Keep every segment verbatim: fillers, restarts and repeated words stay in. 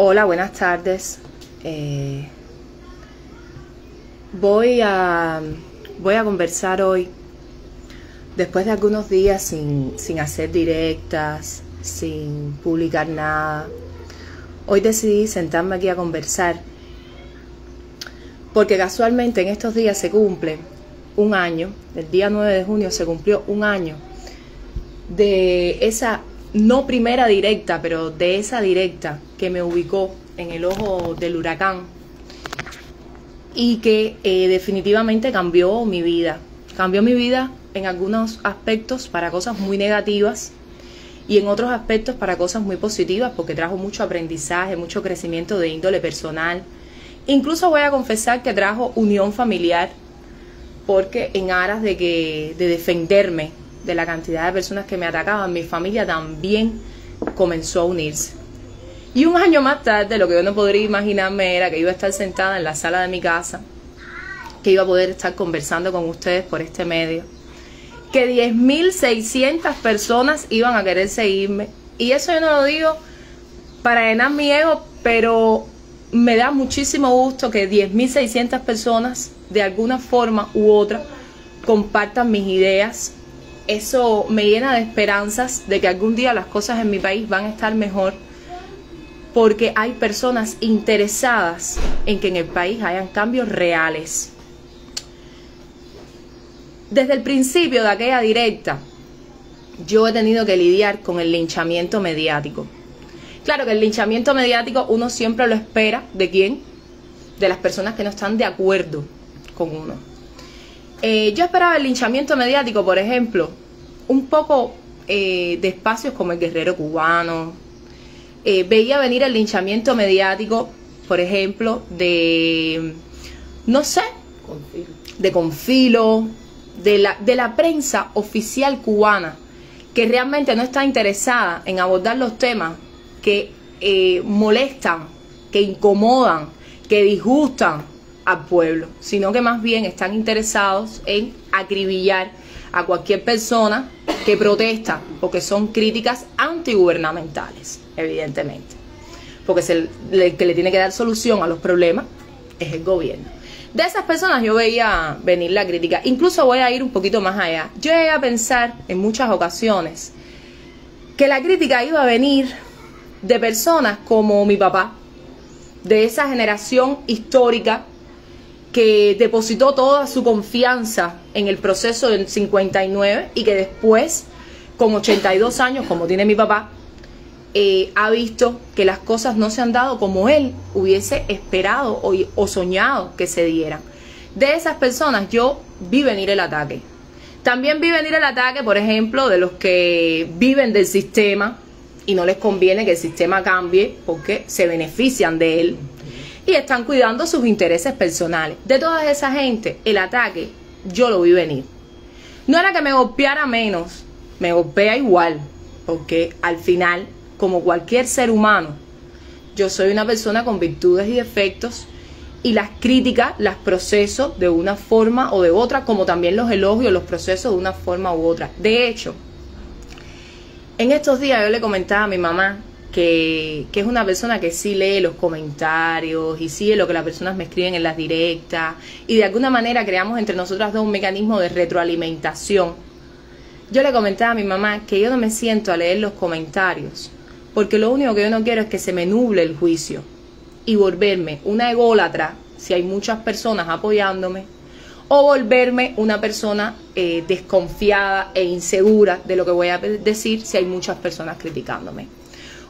Hola, buenas tardes. Eh, voy a, voy a conversar hoy, después de algunos días sin, sin hacer directas, sin publicar nada. Hoy decidí sentarme aquí a conversar, porque casualmente en estos días se cumple un año, el día nueve de junio se cumplió un año de esa, no primera directa, pero de esa directa que me ubicó en el ojo del huracán y que eh, definitivamente cambió mi vida. Cambió mi vida en algunos aspectos para cosas muy negativas y en otros aspectos para cosas muy positivas, porque trajo mucho aprendizaje, mucho crecimiento de índole personal. Incluso voy a confesar que trajo unión familiar, porque en aras de, que, de defenderme de la cantidad de personas que me atacaban, mi familia también comenzó a unirse. Y un año más tarde, lo que yo no podría imaginarme era que iba a estar sentada en la sala de mi casa, que iba a poder estar conversando con ustedes por este medio, que diez mil seiscientas personas iban a querer seguirme. Y eso yo no lo digo para llenar mi ego, pero me da muchísimo gusto que diez mil seiscientas personas, de alguna forma u otra, compartan mis ideas. Eso me llena de esperanzas de que algún día las cosas en mi país van a estar mejor, porque hay personas interesadas en que en el país hayan cambios reales. Desde el principio de aquella directa, yo he tenido que lidiar con el linchamiento mediático. Claro que el linchamiento mediático uno siempre lo espera. ¿De quién? De las personas que no están de acuerdo con uno. Eh, yo esperaba el linchamiento mediático, por ejemplo, un poco eh, de espacios como el Guerrero Cubano. Eh, veía venir el linchamiento mediático, por ejemplo, de, no sé, Confilo. de Confilo, de la, de la prensa oficial cubana, que realmente no está interesada en abordar los temas que eh, molestan, que incomodan, que disgustan al pueblo, sino que más bien están interesados en acribillar a cualquier persona que protesta, porque son críticas antigubernamentales, evidentemente, porque se, el que le tiene que dar solución a los problemas es el gobierno. De esas personas yo veía venir la crítica. Incluso voy a ir un poquito más allá. Yo llegué a pensar en muchas ocasiones que la crítica iba a venir de personas como mi papá, de esa generación histórica que depositó toda su confianza en el proceso del cincuenta y nueve y que después, con ochenta y dos años, como tiene mi papá, eh, ha visto que las cosas no se han dado como él hubiese esperado o, o soñado que se dieran. De esas personas yo vi venir el ataque. También vi venir el ataque, por ejemplo, de los que viven del sistema y no les conviene que el sistema cambie porque se benefician de él y están cuidando sus intereses personales. De toda esa gente, el ataque yo lo vi venir. No era que me golpeara menos, me golpea igual, porque al final, como cualquier ser humano, yo soy una persona con virtudes y defectos, y las críticas las proceso de una forma o de otra, como también los elogios los proceso de una forma u otra. De hecho, en estos días yo le comentaba a mi mamá Que, que es una persona que sí lee los comentarios y sí lee lo que las personas me escriben en las directas, y de alguna manera creamos entre nosotras dos un mecanismo de retroalimentación. Yo le comentaba a mi mamá que yo no me siento a leer los comentarios, porque lo único que yo no quiero es que se me nuble el juicio y volverme una ególatra si hay muchas personas apoyándome, o volverme una persona eh, desconfiada e insegura de lo que voy a decir si hay muchas personas criticándome.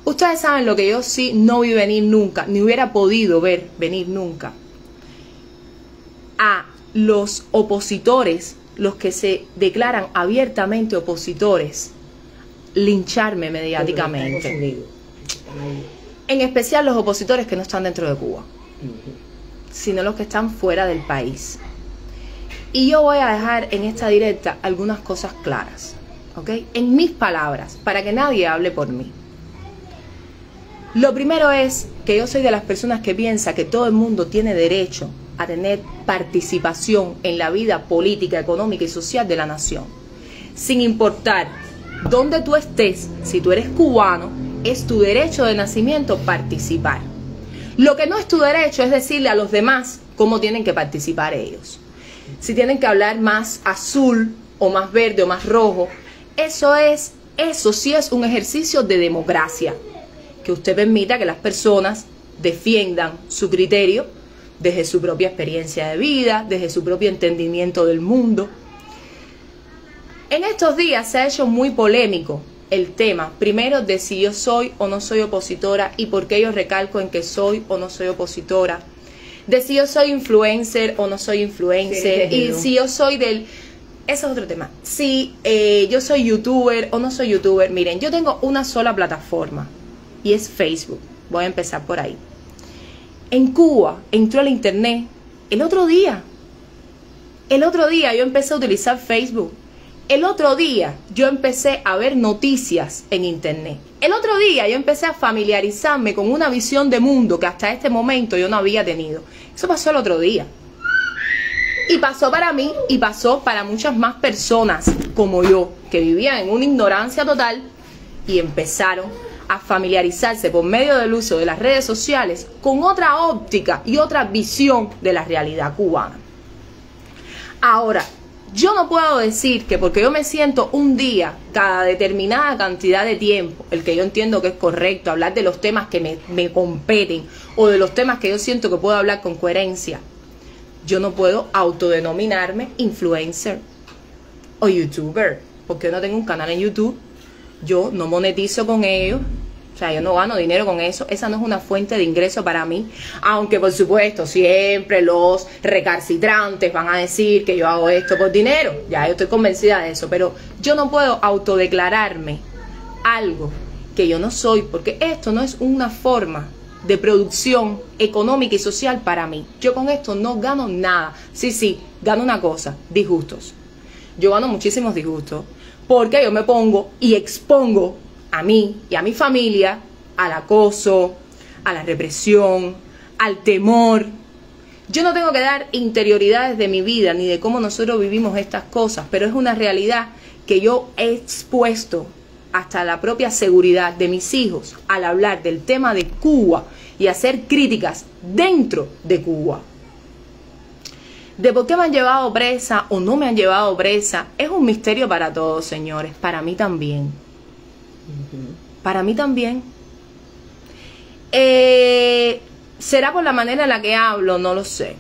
Ustedes saben lo que yo sí no vi venir nunca, ni hubiera podido ver venir nunca, a los opositores, los que se declaran abiertamente opositores, lincharme mediáticamente. En especial los opositores que no están dentro de Cuba, sino los que están fuera del país. Y yo voy a dejar en esta directa algunas cosas claras, ¿ok? En mis palabras, para que nadie hable por mí. Lo primero es que yo soy de las personas que piensa que todo el mundo tiene derecho a tener participación en la vida política, económica y social de la nación. Sin importar dónde tú estés, si tú eres cubano, es tu derecho de nacimiento participar. Lo que no es tu derecho es decirle a los demás cómo tienen que participar ellos. Si tienen que hablar más azul o más verde o más rojo, eso es, eso sí es un ejercicio de democracia. Que usted permita que las personas defiendan su criterio desde su propia experiencia de vida, desde su propio entendimiento del mundo. En estos días se ha hecho muy polémico el tema, primero, de si yo soy o no soy opositora y por qué yo recalco en que soy o no soy opositora, de si yo soy influencer o no soy influencer, sí, y si yo soy del... Ese es otro tema. Si eh, yo soy youtuber o no soy youtuber. Miren, yo tengo una sola plataforma y es Facebook. Voy a empezar por ahí. En Cuba entró el internet el otro día. El otro día yo empecé a utilizar Facebook. El otro día yo empecé a ver noticias en internet. El otro día yo empecé a familiarizarme con una visión de mundo que hasta este momento yo no había tenido. Eso pasó el otro día. Y pasó para mí y pasó para muchas más personas como yo, que vivían en una ignorancia total y empezaron a familiarizarse por medio del uso de las redes sociales con otra óptica y otra visión de la realidad cubana. Ahora, yo no puedo decir que porque yo me siento un día, cada determinada cantidad de tiempo, el que yo entiendo que es correcto, hablar de los temas que me, me competen o de los temas que yo siento que puedo hablar con coherencia, yo no puedo autodenominarme influencer o youtuber, porque yo no tengo un canal en YouTube, yo no monetizo con ello, o sea, yo no gano dinero con eso, esa no es una fuente de ingreso para mí, aunque por supuesto siempre los recalcitrantes van a decir que yo hago esto por dinero, ya yo estoy convencida de eso, pero yo no puedo autodeclararme algo que yo no soy, porque esto no es una forma de producción económica y social para mí. Yo con esto no gano nada, sí, sí, gano una cosa, disgustos. Yo gano muchísimos disgustos, porque yo me pongo y expongo a mí y a mi familia al acoso, a la represión, al temor. Yo no tengo que dar interioridades de mi vida ni de cómo nosotros vivimos estas cosas, pero es una realidad que yo he expuesto hasta la propia seguridad de mis hijos al hablar del tema de Cuba y hacer críticas dentro de Cuba. De por qué me han llevado presa o no me han llevado presa es un misterio para todos, señores, para mí también. Para mí también. Eh, ¿Será por la manera en la que hablo? No lo sé.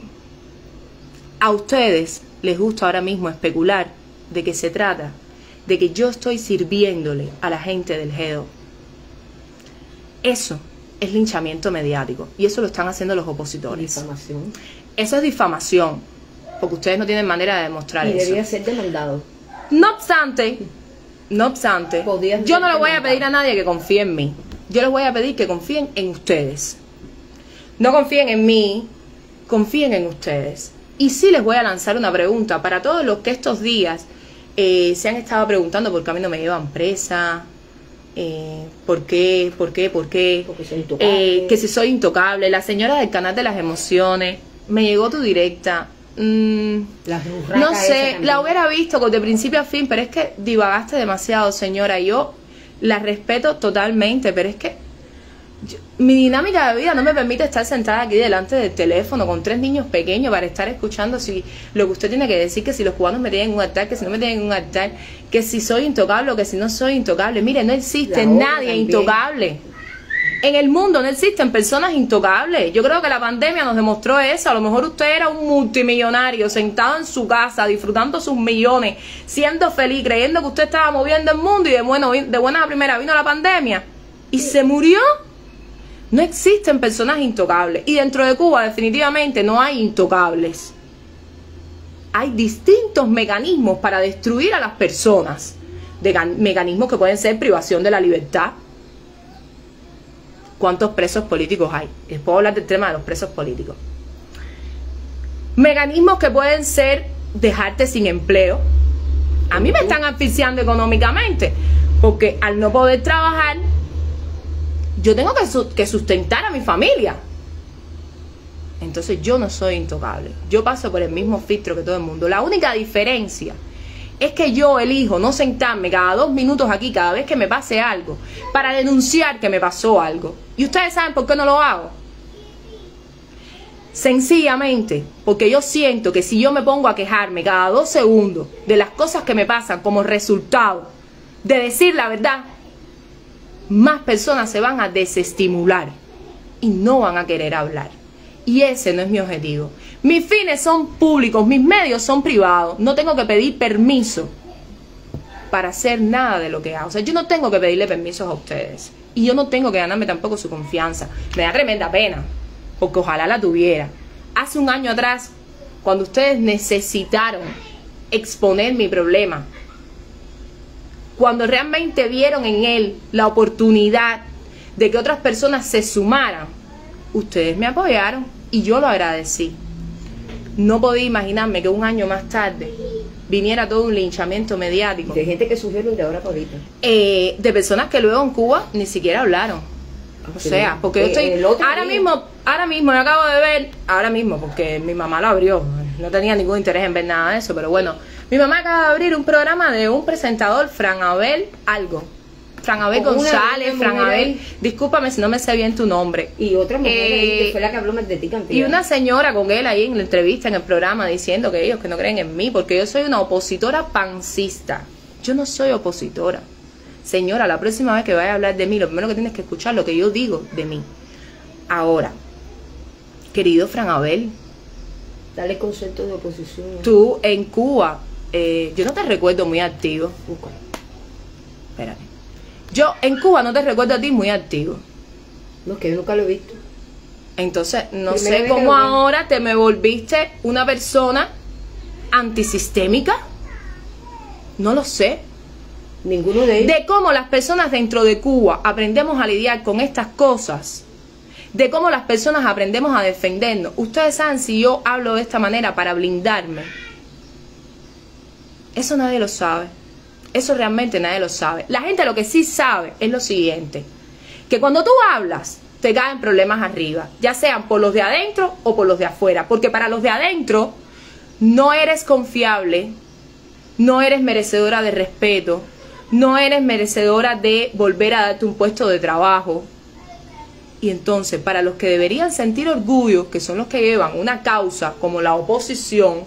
A ustedes les gusta ahora mismo especular de qué se trata, de que yo estoy sirviéndole a la gente del GEDO. Eso es linchamiento mediático y eso lo están haciendo los opositores. ¿Difamación? Eso es difamación, porque ustedes no tienen manera de demostrar eso. Y debería ser demandado. No obstante... No obstante, yo no le voy a pedir a nadie que confíe en mí. Yo les voy a pedir que confíen en ustedes. No confíen en mí, confíen en ustedes. Y sí les voy a lanzar una pregunta para todos los que estos días eh, se han estado preguntando por qué a mí no me llevan presa, eh, por qué, por qué, por qué, eh, que si soy intocable. La señora del canal de las emociones, me llegó tu directa. Mm, no sé, la hubiera visto de principio a fin, pero es que divagaste demasiado, señora. Yo la respeto totalmente, pero es que yo, mi dinámica de vida no me permite estar sentada aquí delante del teléfono con tres niños pequeños para estar escuchando si lo que usted tiene que decir, que si los cubanos me tienen un altar, que si no me tienen un altar, que si soy intocable o que si no soy intocable. Mire, no existe nadie intocable. En el mundo no existen personas intocables. Yo creo que la pandemia nos demostró eso. A lo mejor usted era un multimillonario sentado en su casa, disfrutando sus millones, siendo feliz, creyendo que usted estaba moviendo el mundo, y de bueno, de buena a primera vino la pandemia y se murió. No existen personas intocables. Y dentro de Cuba definitivamente no hay intocables. Hay distintos mecanismos para destruir a las personas. De mecanismos que pueden ser privación de la libertad. ¿Cuántos presos políticos hay? Les puedo hablar del tema de los presos políticos. Mecanismos que pueden ser dejarte sin empleo. A mí me están asfixiando económicamente, porque al no poder trabajar, yo tengo que sustentar a mi familia. Entonces yo no soy intocable. Yo paso por el mismo filtro que todo el mundo. La única diferencia es que yo elijo no sentarme cada dos minutos aquí, cada vez que me pase algo, para denunciar que me pasó algo. ¿Y ustedes saben por qué no lo hago? Sencillamente, porque yo siento que si yo me pongo a quejarme cada dos segundos de las cosas que me pasan como resultado de decir la verdad, más personas se van a desestimular y no van a querer hablar. Y ese no es mi objetivo. Mis fines son públicos, mis medios son privados. No tengo que pedir permiso para hacer nada de lo que hago. O sea, yo no tengo que pedirle permisos a ustedes. Y yo no tengo que ganarme tampoco su confianza. Me da tremenda pena, porque ojalá la tuviera. Hace un año atrás, cuando ustedes necesitaron exponer mi problema, cuando realmente vieron en él la oportunidad de que otras personas se sumaran, ustedes me apoyaron y yo lo agradecí. No podía imaginarme que un año más tarde viniera todo un linchamiento mediático. De gente que surgieron de ahora por ahorita. Eh, de personas que luego en Cuba ni siquiera hablaron. O sea, porque yo estoy... Ahora mismo, ahora mismo, yo acabo de ver, ahora mismo, porque mi mamá lo abrió, no tenía ningún interés en ver nada de eso, pero bueno, mi mamá acaba de abrir un programa de un presentador, Fran Abel algo, Fran Abel González, Fran Abel, discúlpame si no me sé bien tu nombre. Y otra mujer eh, que fue la que habló de ti. Y una señora con él ahí en la entrevista, en el programa, diciendo que ellos que no creen en mí, porque yo soy una opositora pancista. Yo no soy opositora. Señora, la próxima vez que vaya a hablar de mí, lo primero que tienes que escuchar lo que yo digo de mí. Ahora, querido Fran Abel, dale concepto de oposición. Tú en Cuba, eh, yo no te recuerdo muy activo. Busca. Espérate. Yo en Cuba no te recuerdo a ti muy activo. No, que yo nunca lo he visto. Entonces, no primera sé cómo ahora te me volviste una persona antisistémica. No lo sé. Ninguno de ellos. De cómo las personas dentro de Cuba aprendemos a lidiar con estas cosas, de cómo las personas aprendemos a defendernos. Ustedes saben si yo hablo de esta manera para blindarme. Eso nadie lo sabe. Eso realmente nadie lo sabe. La gente lo que sí sabe es lo siguiente: que cuando tú hablas, te caen problemas arriba, ya sean por los de adentro o por los de afuera. Porque para los de adentro no eres confiable, no eres merecedora de respeto, no eres merecedora de volver a darte un puesto de trabajo. Y entonces, para los que deberían sentir orgullo, que son los que llevan una causa como la oposición,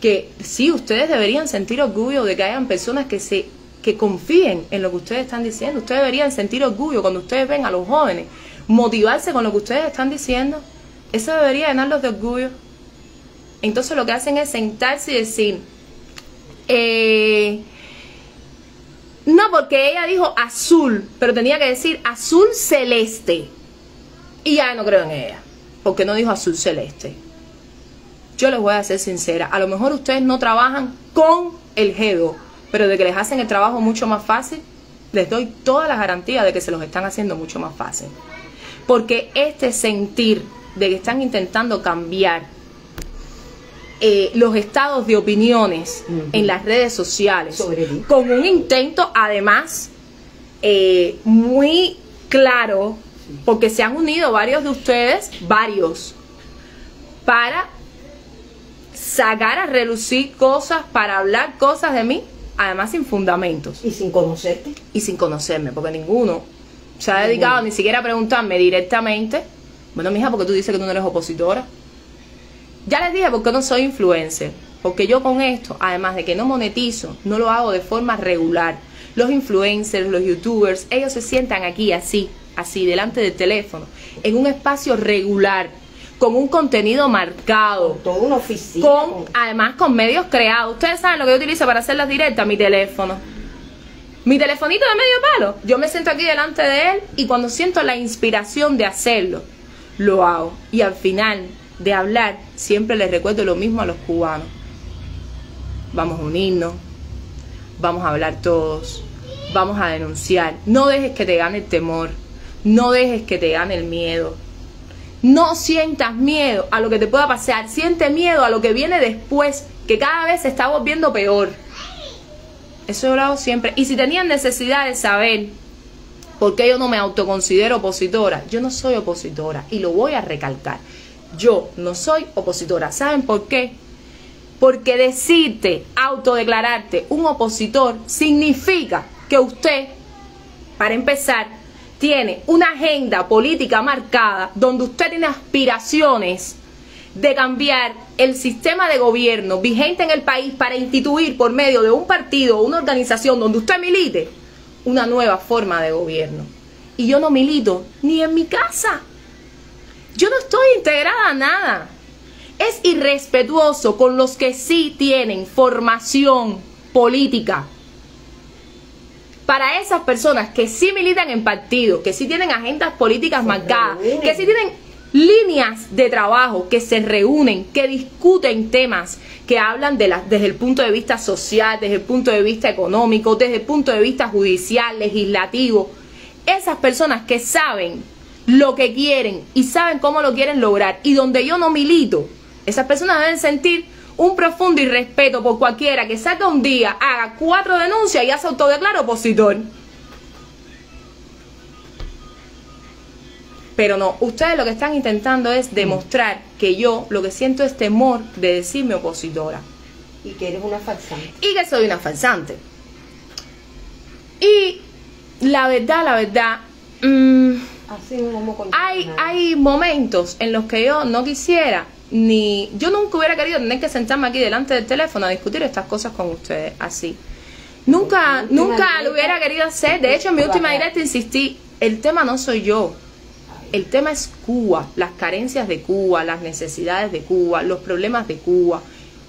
que sí, ustedes deberían sentir orgullo de que hayan personas que se que confíen en lo que ustedes están diciendo. Ustedes deberían sentir orgullo cuando ustedes ven a los jóvenes motivarse con lo que ustedes están diciendo. Eso debería llenarlos de orgullo. Entonces lo que hacen es sentarse y decir... Eh, No, porque ella dijo azul, pero tenía que decir azul celeste. Y ya no creo en ella, porque no dijo azul celeste. Yo les voy a ser sincera, a lo mejor ustedes no trabajan con el GEDO, pero de que les hacen el trabajo mucho más fácil, les doy todas las garantías de que se los están haciendo mucho más fácil. Porque este sentir de que están intentando cambiar Eh, los estados de opiniones uh-huh. en las redes sociales, con un intento además eh, muy claro, sí. Porque se han unido varios de ustedes, varios, para sacar a relucir cosas, para hablar cosas de mí, además sin fundamentos. Y sin conocerte. Y sin conocerme, porque ninguno se ha dedicado ninguno. Ni siquiera a preguntarme directamente, bueno, mija, porque tú dices que tú no eres opositora. Ya les dije porque no soy influencer, porque yo con esto, además de que no monetizo, no lo hago de forma regular. Los influencers, los youtubers, ellos se sientan aquí así, así, delante del teléfono, en un espacio regular, con un contenido marcado. Con toda una oficina. Con, además con medios creados. Ustedes saben lo que yo utilizo para hacer las directas, mi teléfono. Mi telefonito de medio palo. Yo me siento aquí delante de él y cuando siento la inspiración de hacerlo, lo hago. Y al final... de hablar, siempre les recuerdo lo mismo a los cubanos. Vamos a unirnos, vamos a hablar todos, vamos a denunciar. No dejes que te gane el temor, no dejes que te gane el miedo. No sientas miedo a lo que te pueda pasar, siente miedo a lo que viene después, que cada vez se está volviendo peor. Eso yo lo hago siempre. Y si tenían necesidad de saber por qué yo no me autoconsidero opositora, yo no soy opositora y lo voy a recalcar. Yo no soy opositora. ¿Saben por qué? Porque decirte, autodeclararte un opositor significa que usted, para empezar, tiene una agenda política marcada donde usted tiene aspiraciones de cambiar el sistema de gobierno vigente en el país para instituir por medio de un partido o una organización donde usted milite una nueva forma de gobierno. Y yo no milito ni en mi casa. Yo no estoy integrada a nada. Es irrespetuoso con los que sí tienen formación política. Para esas personas que sí militan en partidos, que sí tienen agendas políticas marcadas, que sí tienen líneas de trabajo, que se reúnen, que discuten temas, que hablan de las, desde el punto de vista social, desde el punto de vista económico, desde el punto de vista judicial, legislativo. Esas personas que saben lo que quieren y saben cómo lo quieren lograr y donde yo no milito, esas personas deben sentir un profundo irrespeto por cualquiera que saca un día, haga cuatro denuncias y ya se autodeclara opositor. Pero no, ustedes lo que están intentando es demostrar que yo lo que siento es temor de decirme opositora. Y que eres una farsante. Y que soy una farsante. Y la verdad, la verdad, mmm, así mismo hay, hay momentos en los que yo no quisiera... Ni, yo nunca hubiera querido tener que sentarme aquí delante del teléfono a discutir estas cosas con ustedes así. Nunca, nunca lo hubiera querido hacer. De hecho, en mi última directa insistí, el tema no soy yo. El tema es Cuba, las carencias de Cuba, las necesidades de Cuba, los problemas de Cuba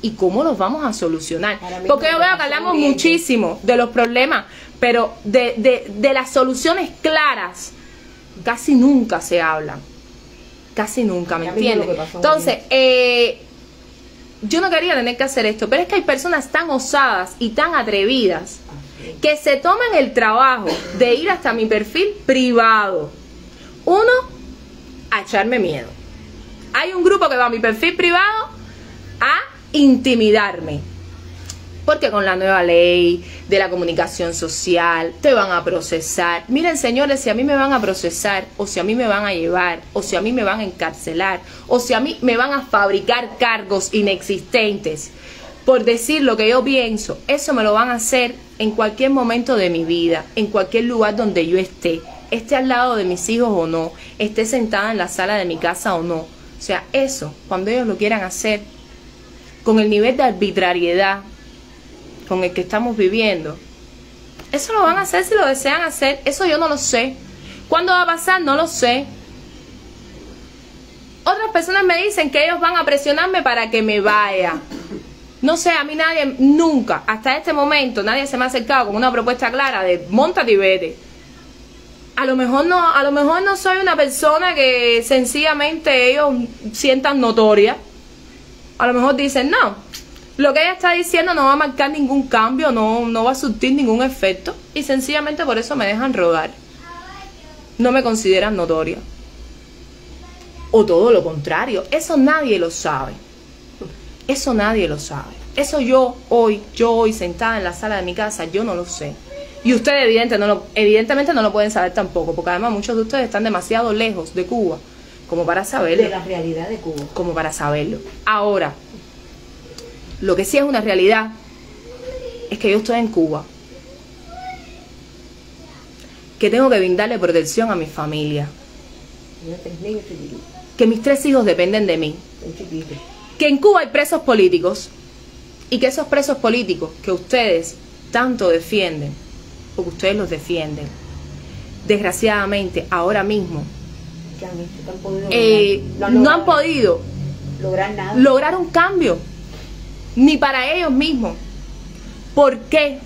y cómo los vamos a solucionar. Porque yo veo que hablamos muchísimo de los problemas, pero de, de, de las soluciones claras casi nunca se hablan. Casi nunca, ¿me entiendes? Entonces, eh, yo no quería tener que hacer esto, pero es que hay personas tan osadas y tan atrevidas que se toman el trabajo de ir hasta mi perfil privado. Uno, a echarme miedo. Hay un grupo que va a mi perfil privado a intimidarme. Porque con la nueva ley de la comunicación social te van a procesar. Miren, señores, si a mí me van a procesar, o si a mí me van a llevar, o si a mí me van a encarcelar, o si a mí me van a fabricar cargos inexistentes por decir lo que yo pienso, eso me lo van a hacer en cualquier momento de mi vida, en cualquier lugar donde yo esté, esté al lado de mis hijos o no, esté sentada en la sala de mi casa o no. O sea, eso, cuando ellos lo quieran hacer, con el nivel de arbitrariedad con el que estamos viviendo, eso lo van a hacer si lo desean hacer. Eso yo no lo sé. ¿Cuándo va a pasar? No lo sé. Otras personas me dicen que ellos van a presionarme para que me vaya. No sé, a mí nadie, nunca, hasta este momento, nadie se me ha acercado con una propuesta clara de móntate y vete. A lo mejor no, a lo mejor no soy una persona que sencillamente ellos sientan notoria. A lo mejor dicen, no, lo que ella está diciendo no va a marcar ningún cambio, no, no va a surtir ningún efecto. Y sencillamente por eso me dejan rodar. No me consideran notoria. O todo lo contrario. Eso nadie lo sabe. Eso nadie lo sabe. Eso yo hoy, yo hoy sentada en la sala de mi casa, yo no lo sé. Y ustedes evidente no lo, evidentemente no lo pueden saber tampoco. Porque además muchos de ustedes están demasiado lejos de Cuba como para saberlo. De la realidad de Cuba. Como para saberlo. Ahora... Lo que sí es una realidad es que yo estoy en Cuba, que tengo que brindarle protección a mi familia, que mis tres hijos dependen de mí, que en Cuba hay presos políticos y que esos presos políticos que ustedes tanto defienden, porque ustedes los defienden, desgraciadamente ahora mismo eh, no han podido lograr un cambio. Ni para ellos mismos. ¿Por qué?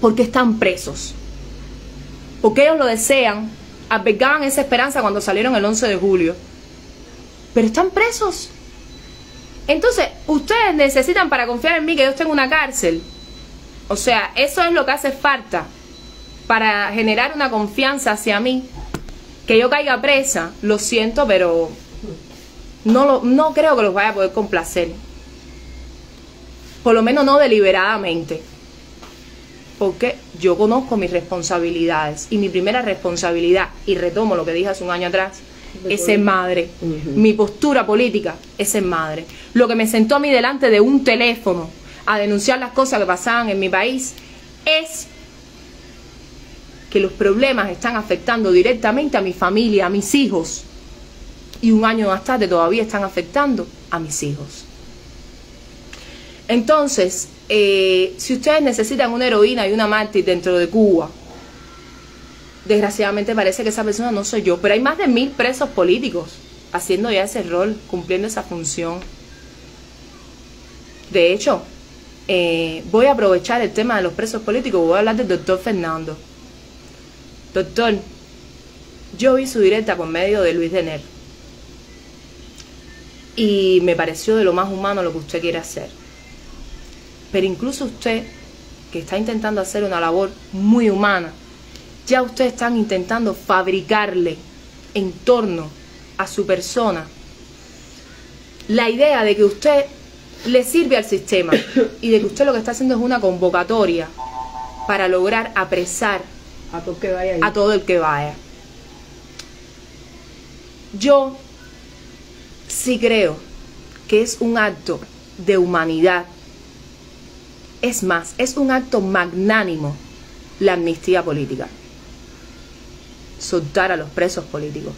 Porque están presos. Porque ellos lo desean. Albergaban esa esperanza cuando salieron el once de julio. Pero están presos. Entonces, ustedes necesitan para confiar en mí que yo esté en una cárcel. O sea, eso es lo que hace falta para generar una confianza hacia mí. Que yo caiga presa, lo siento, pero no, lo, no creo que los vaya a poder complacer. Por lo menos no deliberadamente, porque yo conozco mis responsabilidades y mi primera responsabilidad, y retomo lo que dije hace un año atrás, es ser madre. Uh-huh. Mi postura política es ser madre. Lo que me sentó a mí delante de un teléfono a denunciar las cosas que pasaban en mi país es que los problemas están afectando directamente a mi familia, a mis hijos. y un año más tarde todavía están afectando a mis hijos. Entonces, eh, si ustedes necesitan una heroína y una mártir dentro de Cuba, desgraciadamente parece que esa persona no soy yo, pero hay más de mil presos políticos haciendo ya ese rol, cumpliendo esa función. De hecho, eh, voy a aprovechar el tema de los presos políticos, voy a hablar del doctor Fernando. Doctor, yo vi su directa por medio de Luis Denner y me pareció de lo más humano lo que usted quiere hacer. Pero incluso usted, que está intentando hacer una labor muy humana, ya ustedes están intentando fabricarle en torno a su persona la idea de que usted le sirve al sistema y de que usted lo que está haciendo es una convocatoria para lograr apresar a todo el que vaya. A todo el que vaya. Yo sí creo que es un acto de humanidad. Es más, es un acto magnánimo la amnistía política. Soltar a los presos políticos.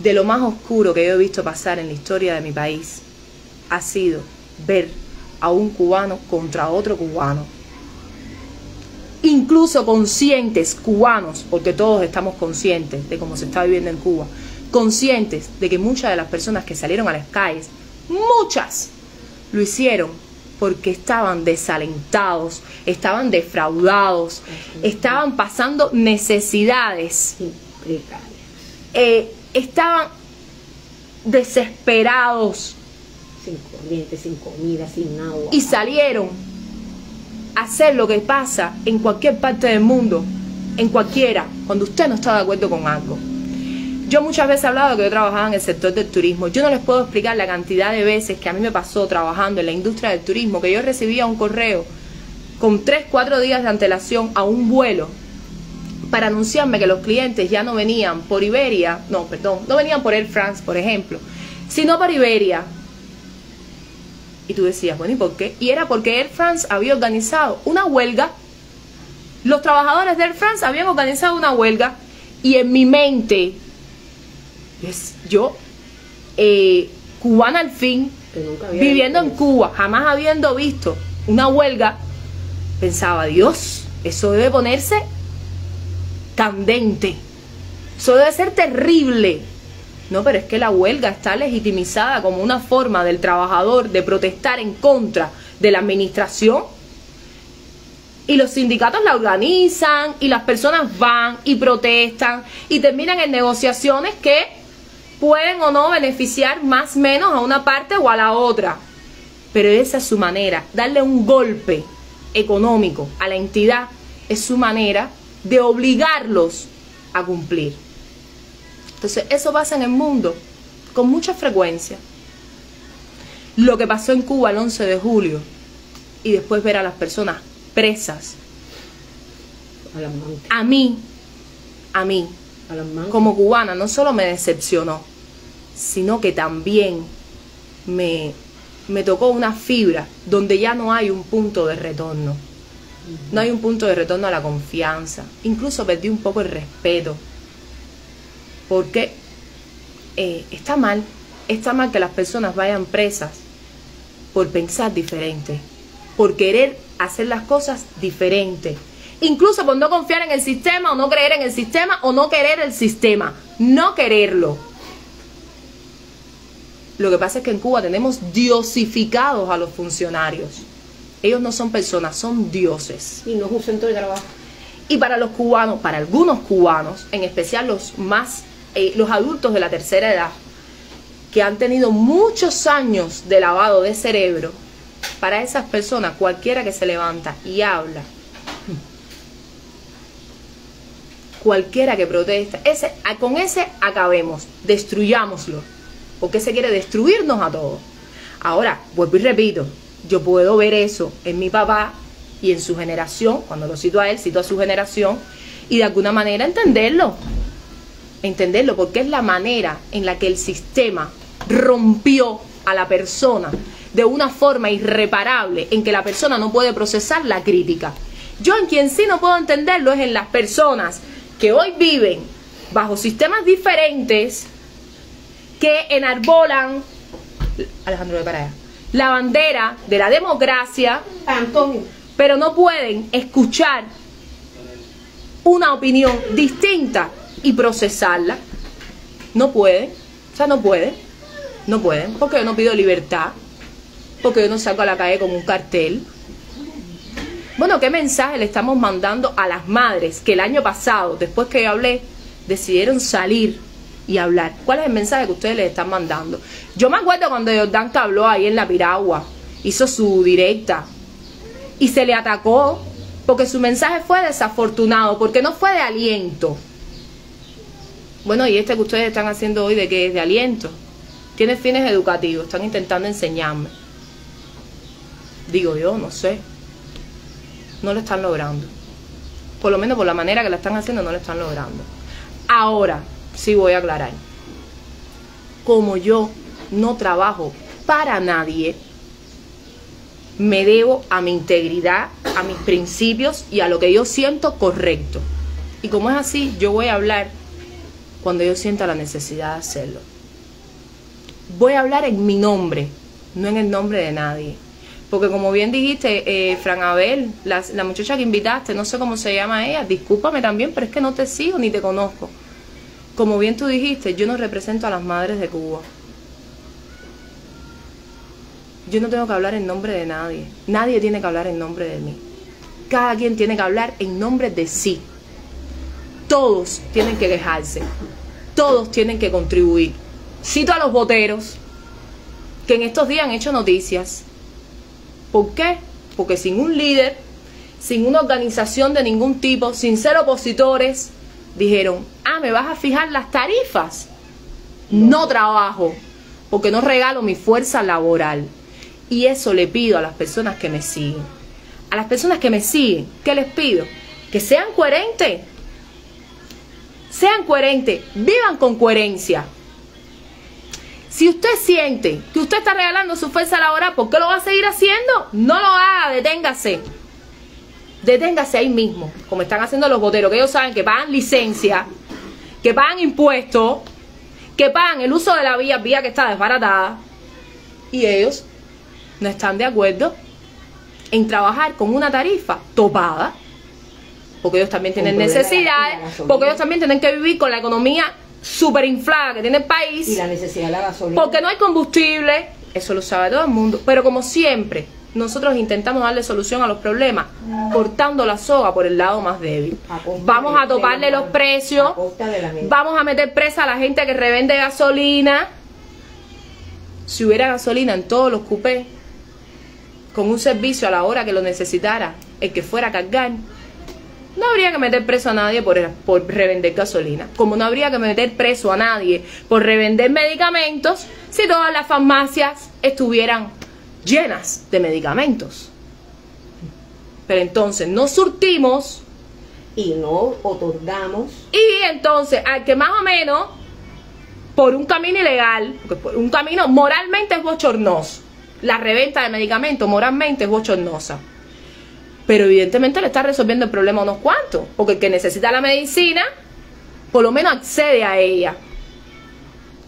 De lo más oscuro que yo he visto pasar en la historia de mi país ha sido ver a un cubano contra otro cubano. Incluso conscientes cubanos, porque todos estamos conscientes de cómo se está viviendo en Cuba, conscientes de que muchas de las personas que salieron a las calles, muchas, lo hicieron porque estaban desalentados, estaban defraudados, estaban pasando necesidades, eh, estaban desesperados, sin corriente, sin comida, sin agua, y salieron a hacer lo que pasa en cualquier parte del mundo, en cualquiera, cuando usted no está de acuerdo con algo. Yo muchas veces he hablado que yo trabajaba en el sector del turismo. Yo no les puedo explicar la cantidad de veces que a mí me pasó trabajando en la industria del turismo, que yo recibía un correo con tres, cuatro días de antelación a un vuelo para anunciarme que los clientes ya no venían por Iberia, no, perdón, no venían por Air France, por ejemplo, sino por Iberia. Y tú decías, bueno, ¿y por qué? Y era porque Air France había organizado una huelga. Los trabajadores de Air France habían organizado una huelga y en mi mente... Yes. Yo, eh, cubana al fin, viviendo en Cuba, jamás habiendo visto una huelga, pensaba, Dios, eso debe ponerse candente, eso debe ser terrible. No, pero es que la huelga está legitimizada como una forma del trabajador de protestar en contra de la administración. Y los sindicatos la organizan, y las personas van y protestan, y terminan en negociaciones que pueden o no beneficiar más o menos a una parte o a la otra. Pero esa es su manera. Darle un golpe económico a la entidad es su manera de obligarlos a cumplir. Entonces eso pasa en el mundo con mucha frecuencia. Lo que pasó en Cuba el once de julio y después ver a las personas presas. Alarmante. A mí, a mí. Alarmante. Como cubana no solo me decepcionó, sino que también me, me tocó una fibra donde ya no hay un punto de retorno. Uh-huh. No hay un punto de retorno a la confianza. Incluso perdí un poco el respeto. Porque eh, está mal, está mal que las personas vayan presas por pensar diferente, por querer hacer las cosas diferente. Incluso por no confiar en el sistema, o no creer en el sistema, o no querer el sistema. No quererlo. Lo que pasa es que en Cuba tenemos diosificados a los funcionarios. Ellos no son personas, son dioses. Y no es un centro de trabajo. Y para los cubanos, para algunos cubanos, en especial los más, eh, los adultos de la tercera edad, que han tenido muchos años de lavado de cerebro, para esas personas, cualquiera que se levanta y habla, cualquiera que protesta, ese, con ese acabemos, destruyámoslo, porque ese quiere destruirnos a todos. Ahora, vuelvo y repito, yo puedo ver eso en mi papá y en su generación, cuando lo cito a él, cito a su generación, y de alguna manera entenderlo, entenderlo, porque es la manera en la que el sistema rompió a la persona de una forma irreparable, en que la persona no puede procesar la crítica. Yo en quien sí no puedo entenderlo es en las personas que hoy viven bajo sistemas diferentes, que enarbolan, Alejandro, para allá, la bandera de la democracia, Antonio, pero no pueden escuchar una opinión distinta y procesarla. No pueden, o sea, no pueden, no pueden, porque yo no pido libertad, porque yo no salgo a la calle con un cartel. Bueno, ¿qué mensaje le estamos mandando a las madres que el año pasado, después que yo hablé, decidieron salir y hablar? ¿Cuál es el mensaje que ustedes les están mandando? Yo me acuerdo cuando Jordanka habló ahí en La Piragua, hizo su directa y se le atacó porque su mensaje fue desafortunado, porque no fue de aliento. Bueno, y este que ustedes están haciendo hoy, ¿de qué es? De aliento. Tiene fines educativos, están intentando enseñarme. Digo yo, no sé. No lo están logrando. Por lo menos por la manera que la están haciendo, no lo están logrando. Ahora, sí voy a aclarar. Como yo no trabajo para nadie, me debo a mi integridad, a mis principios y a lo que yo siento correcto. Y como es así, yo voy a hablar cuando yo sienta la necesidad de hacerlo. Voy a hablar en mi nombre, no en el nombre de nadie. Porque como bien dijiste, eh, Fran Abel, la, la muchacha que invitaste, no sé cómo se llama ella, discúlpame también, pero es que no te sigo ni te conozco. Como bien tú dijiste, yo no represento a las madres de Cuba. Yo no tengo que hablar en nombre de nadie. Nadie tiene que hablar en nombre de mí. Cada quien tiene que hablar en nombre de sí. Todos tienen que quejarse. Todos tienen que contribuir. Cito a los boteros, que en estos días han hecho noticias. ¿Por qué? Porque sin un líder, sin una organización de ningún tipo, sin ser opositores, dijeron, ah, ¿me vas a fijar las tarifas? No trabajo, porque no regalo mi fuerza laboral. Y eso le pido a las personas que me siguen. A las personas que me siguen, ¿qué les pido? Que sean coherentes. Sean coherentes, vivan con coherencia. Si usted siente que usted está regalando su fuerza laboral, ¿por qué lo va a seguir haciendo? No lo haga, deténgase. Deténgase ahí mismo, como están haciendo los boteros, que ellos saben que pagan licencia, que pagan impuestos, que pagan el uso de la vía, vía que está desbaratada. Y ellos no están de acuerdo en trabajar con una tarifa topada, porque ellos también tienen necesidades, porque ellos también tienen que vivir con la economía súper inflada que tiene el país y la necesidad de la gasolina, porque no hay combustible. Eso lo sabe todo el mundo, pero como siempre nosotros intentamos darle solución a los problemas cortando la soga por el lado más débil. Vamos a toparle los precios, vamos a meter presa a la gente que revende gasolina. Si hubiera gasolina en todos los cupés con un servicio a la hora que lo necesitara el que fuera a cargar, no habría que meter preso a nadie por, por revender gasolina. Como no habría que meter preso a nadie por revender medicamentos si todas las farmacias estuvieran llenas de medicamentos. Pero entonces no surtimos y no otorgamos. Y entonces al que más o menos por un camino ilegal, por un camino moralmente es bochornoso. La reventa de medicamentos moralmente es bochornosa. Pero evidentemente le está resolviendo el problema a unos cuantos, porque el que necesita la medicina, por lo menos accede a ella.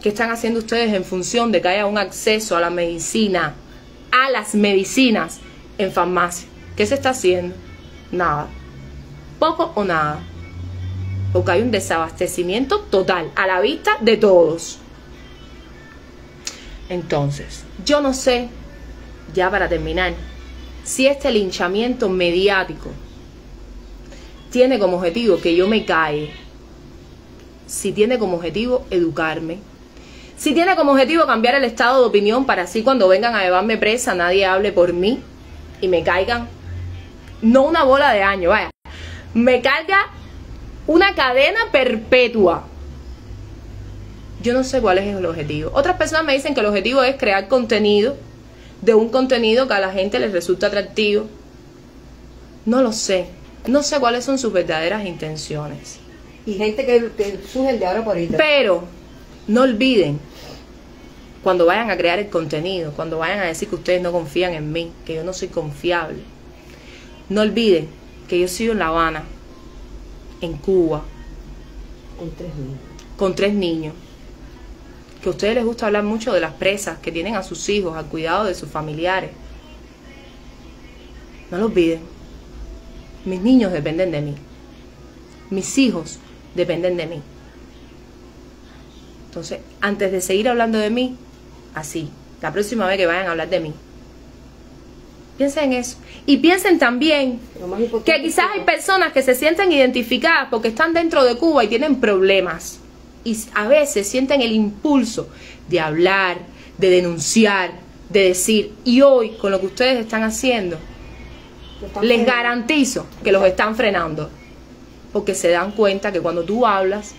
¿Qué están haciendo ustedes en función de que haya un acceso a la medicina, a las medicinas en farmacia? ¿Qué se está haciendo? Nada. Poco o nada. Porque hay un desabastecimiento total, a la vista de todos. Entonces, yo no sé, ya para terminar, si este linchamiento mediático tiene como objetivo que yo me calle, si tiene como objetivo educarme, si tiene como objetivo cambiar el estado de opinión para así cuando vengan a llevarme presa nadie hable por mí y me caigan, no una bola de año, vaya, me caiga una cadena perpetua. Yo no sé cuál es el objetivo. Otras personas me dicen que el objetivo es crear contenido, de un contenido que a la gente les resulta atractivo. No lo sé. No sé cuáles son sus verdaderas intenciones. Y gente que, que surge de ahora por ahorita. Pero no olviden, cuando vayan a crear el contenido, cuando vayan a decir que ustedes no confían en mí, que yo no soy confiable, no olviden que yo sigo en La Habana, en Cuba, con tres niños. Con tres niños. que a ustedes les gusta hablar mucho de las presas que tienen a sus hijos, al cuidado de sus familiares. No lo olviden. Mis niños dependen de mí. Mis hijos dependen de mí. Entonces, antes de seguir hablando de mí, así, la próxima vez que vayan a hablar de mí, piensen en eso. Y piensen también que quizás hay personas que se sienten identificadas porque están dentro de Cuba y tienen problemas. Y a veces sienten el impulso de hablar, de denunciar, de decir. Y hoy, con lo que ustedes están haciendo, les garantizo que los están frenando. Porque se dan cuenta que cuando tú hablas,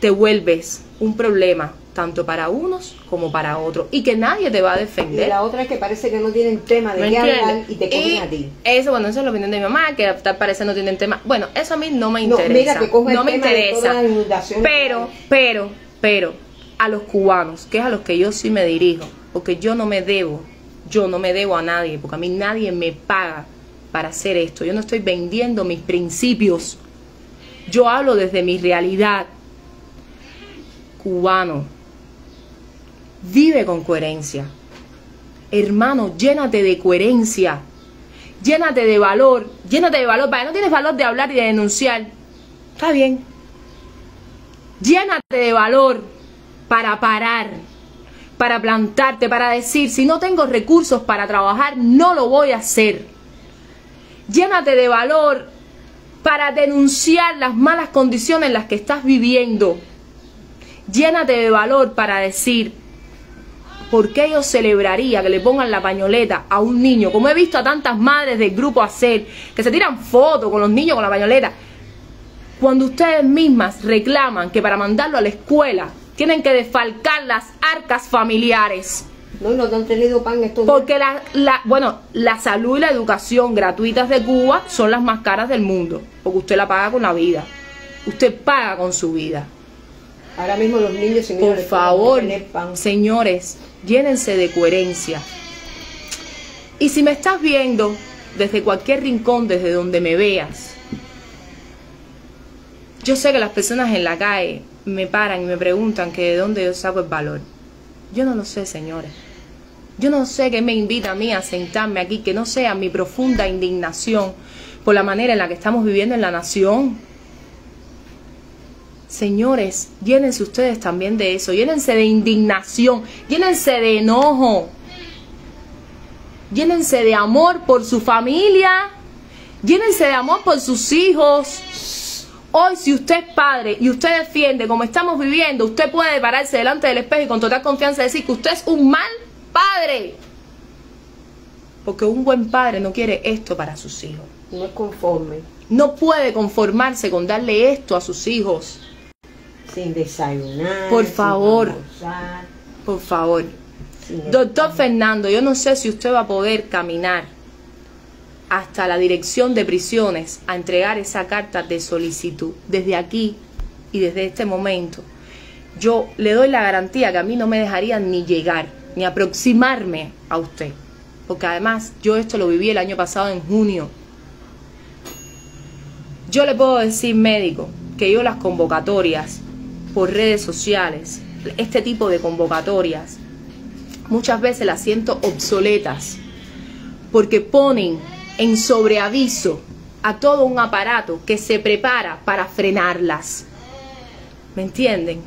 te vuelves un problema tanto para unos como para otros, y que nadie te va a defender. Y la otra es que parece que no tienen tema de qué hablar y te cogen y a ti. Eso, bueno, eso es la opinión de mi mamá, que parece no tienen tema. Bueno, eso a mí no me interesa. No, mira que cojo el tema de todas las inundaciones. Pero, pero, pero, a los cubanos, que es a los que yo sí me dirijo, porque yo no me debo, yo no me debo a nadie, porque a mí nadie me paga para hacer esto. Yo no estoy vendiendo mis principios. Yo hablo desde mi realidad. Cubano, vive con coherencia. Hermano, llénate de coherencia. Llénate de valor. Llénate de valor. Para que no tienes valor de hablar y de denunciar, está bien. Llénate de valor para parar, para plantarte, para decir: si no tengo recursos para trabajar, no lo voy a hacer. Llénate de valor para denunciar las malas condiciones en las que estás viviendo. Llénate de valor para decir: ¿por qué yo celebraría que le pongan la pañoleta a un niño? Como he visto a tantas madres del grupo ACER que se tiran fotos con los niños con la pañoleta. Cuando ustedes mismas reclaman que para mandarlo a la escuela tienen que desfalcar las arcas familiares. No, no han tenido pan estos días. Porque la, la, bueno, la salud y la educación gratuitas de Cuba son las más caras del mundo. Porque usted la paga con la vida. Usted paga con su vida. Ahora mismo los niños, sin por favor, señores, llénense de coherencia. Y si me estás viendo desde cualquier rincón, desde donde me veas, yo sé que las personas en la calle me paran y me preguntan que de dónde yo saco el valor. Yo no lo sé, señores. Yo no sé qué me invita a mí a sentarme aquí, que no sea mi profunda indignación por la manera en la que estamos viviendo en la nación. Señores, llénense ustedes también de eso, llénense de indignación, llénense de enojo, llénense de amor por su familia, llénense de amor por sus hijos. Hoy, si usted es padre y usted defiende como estamos viviendo, usted puede pararse delante del espejo y con total confianza decir que usted es un mal padre. Porque un buen padre no quiere esto para sus hijos. No es conforme. No puede conformarse con darle esto a sus hijos. Sin desayunar, por favor, sin almorzar, por favor. Doctor Fernando, yo no sé si usted va a poder caminar hasta la dirección de prisiones a entregar esa carta de solicitud. Desde aquí y desde este momento, yo le doy la garantía que a mí no me dejarían ni llegar, ni aproximarme a usted. Porque además, yo esto lo viví el año pasado en junio. Yo le puedo decir, médico, que yo las convocatorias por redes sociales, este tipo de convocatorias, muchas veces las siento obsoletas, porque ponen en sobreaviso a todo un aparato que se prepara para frenarlas. ¿Me entienden?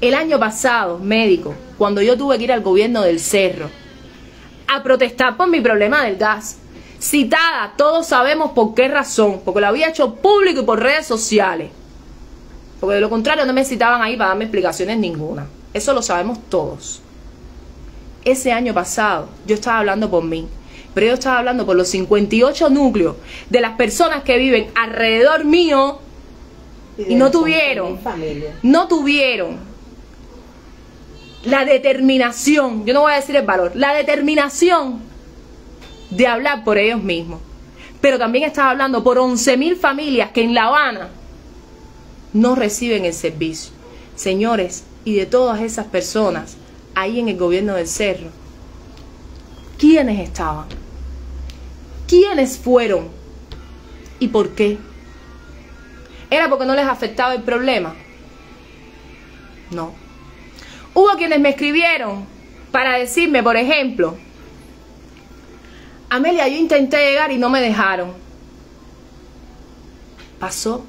El año pasado, médico, cuando yo tuve que ir al gobierno del Cerro a protestar por mi problema del gas, citada, todos sabemos por qué razón, porque lo había hecho público y por redes sociales, porque de lo contrario no me citaban ahí para darme explicaciones ninguna. Eso lo sabemos todos. Ese año pasado yo estaba hablando por mí, pero yo estaba hablando por los cincuenta y ocho núcleos de las personas que viven alrededor mío y, y no tuvieron no tuvieron la determinación, yo no voy a decir el valor, la determinación de hablar por ellos mismos. Pero también estaba hablando por once mil familias que en La Habana no reciben el servicio. Señores, y de todas esas personas ahí en el gobierno del Cerro, ¿quiénes estaban? ¿Quiénes fueron? ¿Y por qué? ¿Era porque no les afectaba el problema? No. Hubo quienes me escribieron para decirme, por ejemplo, Amelia, yo intenté llegar y no me dejaron. Pasó.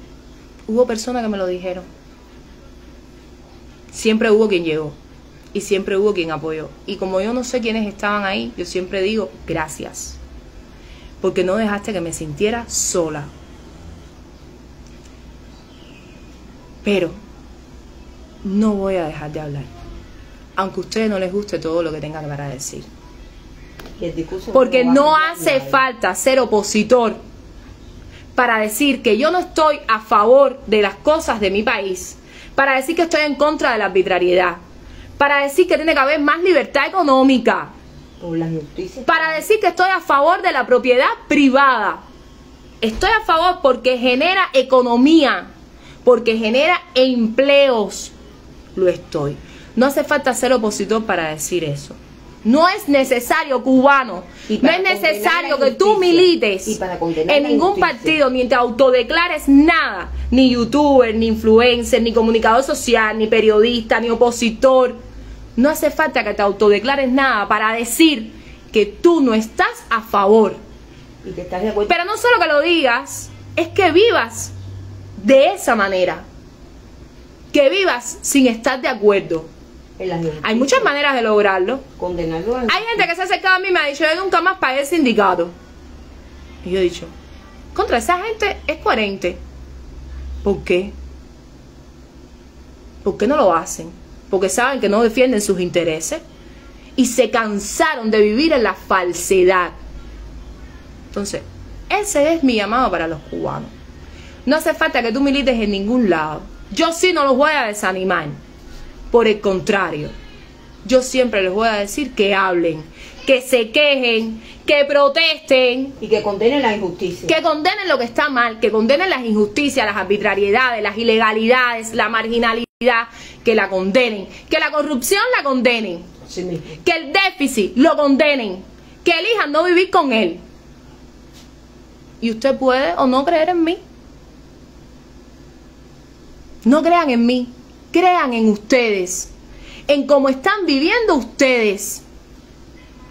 Hubo personas que me lo dijeron. Siempre hubo quien llegó y siempre hubo quien apoyó. Y como yo no sé quiénes estaban ahí, yo siempre digo gracias, porque no dejaste que me sintiera sola. Pero no voy a dejar de hablar, aunque a ustedes no les guste todo lo que tengan para decir. Porque no hace falta ser opositor para decir que yo no estoy a favor de las cosas de mi país, para decir que estoy en contra de la arbitrariedad, para decir que tiene que haber más libertad económica, para decir que estoy a favor de la propiedad privada. Estoy a favor porque genera economía, porque genera empleos. Lo estoy. No hace falta ser opositor para decir eso. No es necesario, cubano, no es necesario que tú milites en ningún partido, ni te autodeclares nada, ni youtuber, ni influencer, ni comunicador social, ni periodista, ni opositor. No hace falta que te autodeclares nada para decir que tú no estás a favor. Pero no solo que lo digas, es que vivas de esa manera, que vivas sin estar de acuerdo. Hay muchas maneras de lograrlo. Condenarlo. Hay gente que se ha acercado a mí y me ha dicho, yo nunca más pagué el sindicato. Y yo he dicho, contra esa gente es coherente. ¿Por qué? ¿Por qué no lo hacen? Porque saben que no defienden sus intereses y se cansaron de vivir en la falsedad. Entonces, ese es mi llamado para los cubanos. No hace falta que tú milites en ningún lado. Yo sí no los voy a desanimar. Por el contrario, yo siempre les voy a decir que hablen, que se quejen, que protesten. Y que condenen las injusticias. Que condenen lo que está mal, que condenen las injusticias, las arbitrariedades, las ilegalidades, la marginalidad, que la condenen. Que la corrupción la condenen. Sí, mismo. Que el déficit lo condenen. Que elijan no vivir con él. Y usted puede o no creer en mí. No crean en mí. Crean en ustedes, en cómo están viviendo ustedes.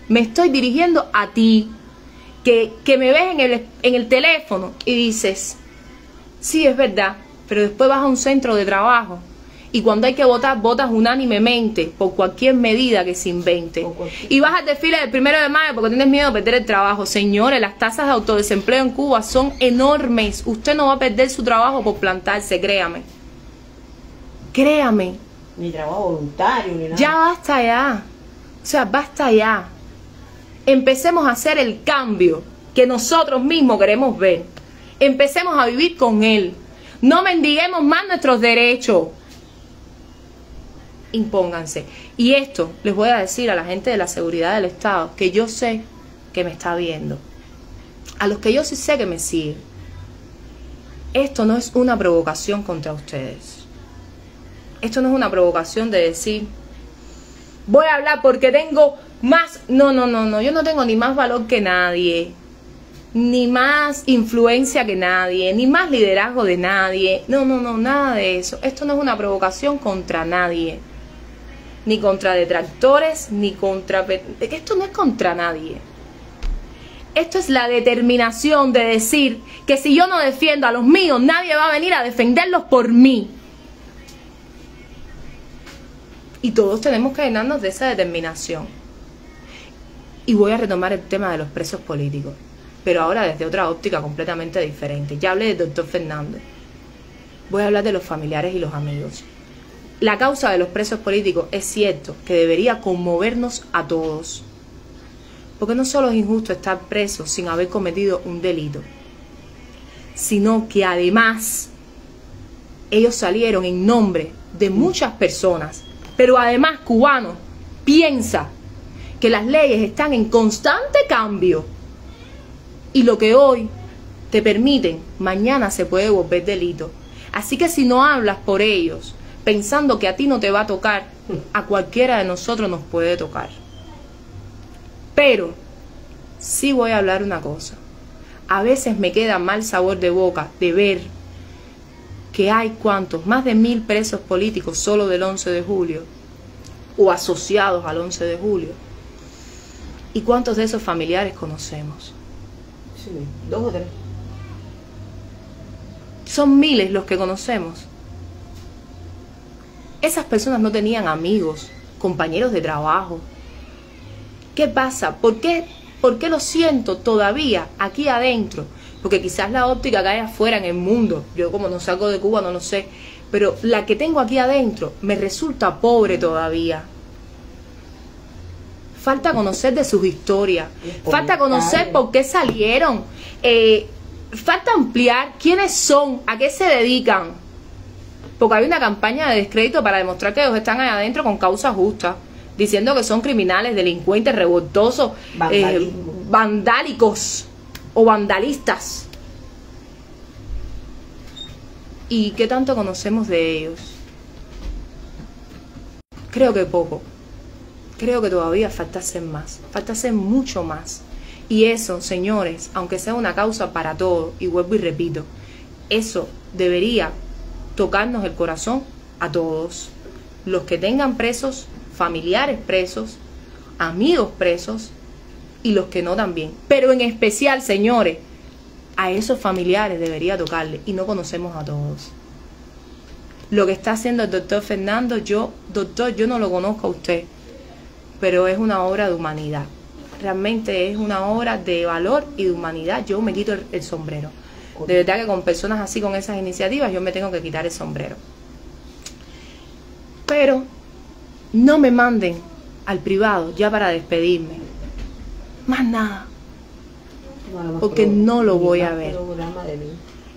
Me estoy dirigiendo a ti, que, que me ves en el, en el teléfono y dices, sí, es verdad, pero después vas a un centro de trabajo y cuando hay que votar, votas unánimemente por cualquier medida que se invente. Y vas al desfile del primero de mayo porque tienes miedo de perder el trabajo. Señores, las tasas de autodesempleo en Cuba son enormes. Usted no va a perder su trabajo por plantarse, créame. Créame. Ni trabajo voluntario, ni nada. Ya basta ya. O sea, basta ya. Empecemos a hacer el cambio que nosotros mismos queremos ver. Empecemos a vivir con él. No mendiguemos más nuestros derechos. Impónganse. Y esto les voy a decir a la gente de la seguridad del Estado, que yo sé que me está viendo. A los que yo sí sé que me siguen. Esto no es una provocación contra ustedes. Esto no es una provocación de decir, voy a hablar porque tengo más. No, no, no, no. Yo no tengo ni más valor que nadie, ni más influencia que nadie, ni más liderazgo de nadie. No, no, no, nada de eso. Esto no es una provocación contra nadie, ni contra detractores, ni contra... Esto no es contra nadie. Esto es la determinación de decir que si yo no defiendo a los míos, nadie va a venir a defenderlos por mí. Y todos tenemos que llenarnos de esa determinación. Y voy a retomar el tema de los presos políticos, pero ahora desde otra óptica completamente diferente. Ya hablé del doctor Fernández. Voy a hablar de los familiares y los amigos. La causa de los presos políticos es cierto que debería conmovernos a todos. Porque no solo es injusto estar preso sin haber cometido un delito, sino que además ellos salieron en nombre de muchas personas. Pero además, cubano, piensa que las leyes están en constante cambio. Y lo que hoy te permiten, mañana se puede volver delito. Así que si no hablas por ellos, pensando que a ti no te va a tocar, a cualquiera de nosotros nos puede tocar. Pero sí voy a hablar una cosa. A veces me queda mal sabor de boca de ver que hay cuantos, más de mil presos políticos solo del once de julio, o asociados al once de julio. ¿Y cuántos de esos familiares conocemos? Sí, dos o tres. Son miles los que conocemos. Esas personas no tenían amigos, compañeros de trabajo. ¿Qué pasa? ¿Por qué, ¿Por qué lo siento todavía aquí adentro? Porque quizás la óptica cae afuera en el mundo. Yo como no salgo de Cuba no lo sé. Pero la que tengo aquí adentro me resulta pobre todavía. Falta conocer de sus historias. Falta conocer por qué salieron. Eh, falta ampliar quiénes son, a qué se dedican. Porque hay una campaña de descrédito para demostrar que ellos están allá adentro con causas justas, diciendo que son criminales, delincuentes, revoltosos, eh, vandálicos o vandalistas. ¿Y qué tanto conocemos de ellos? Creo que poco. Creo que todavía falta hacer más. Falta hacer mucho más. Y eso, señores, aunque sea una causa para todo, y vuelvo y repito, eso debería tocarnos el corazón a todos. Los que tengan presos, familiares presos, amigos presos, y los que no también. Pero en especial, señores, a esos familiares debería tocarle, y no conocemos a todos. Lo que está haciendo el doctor Fernando, yo, doctor, yo no lo conozco a usted, pero es una obra de humanidad. Realmente es una obra de valor y de humanidad. Yo me quito el, el sombrero. De verdad que con personas así, con esas iniciativas, yo me tengo que quitar el sombrero. Pero no me manden al privado ya para despedirme. Más nada. Porque no lo voy a ver.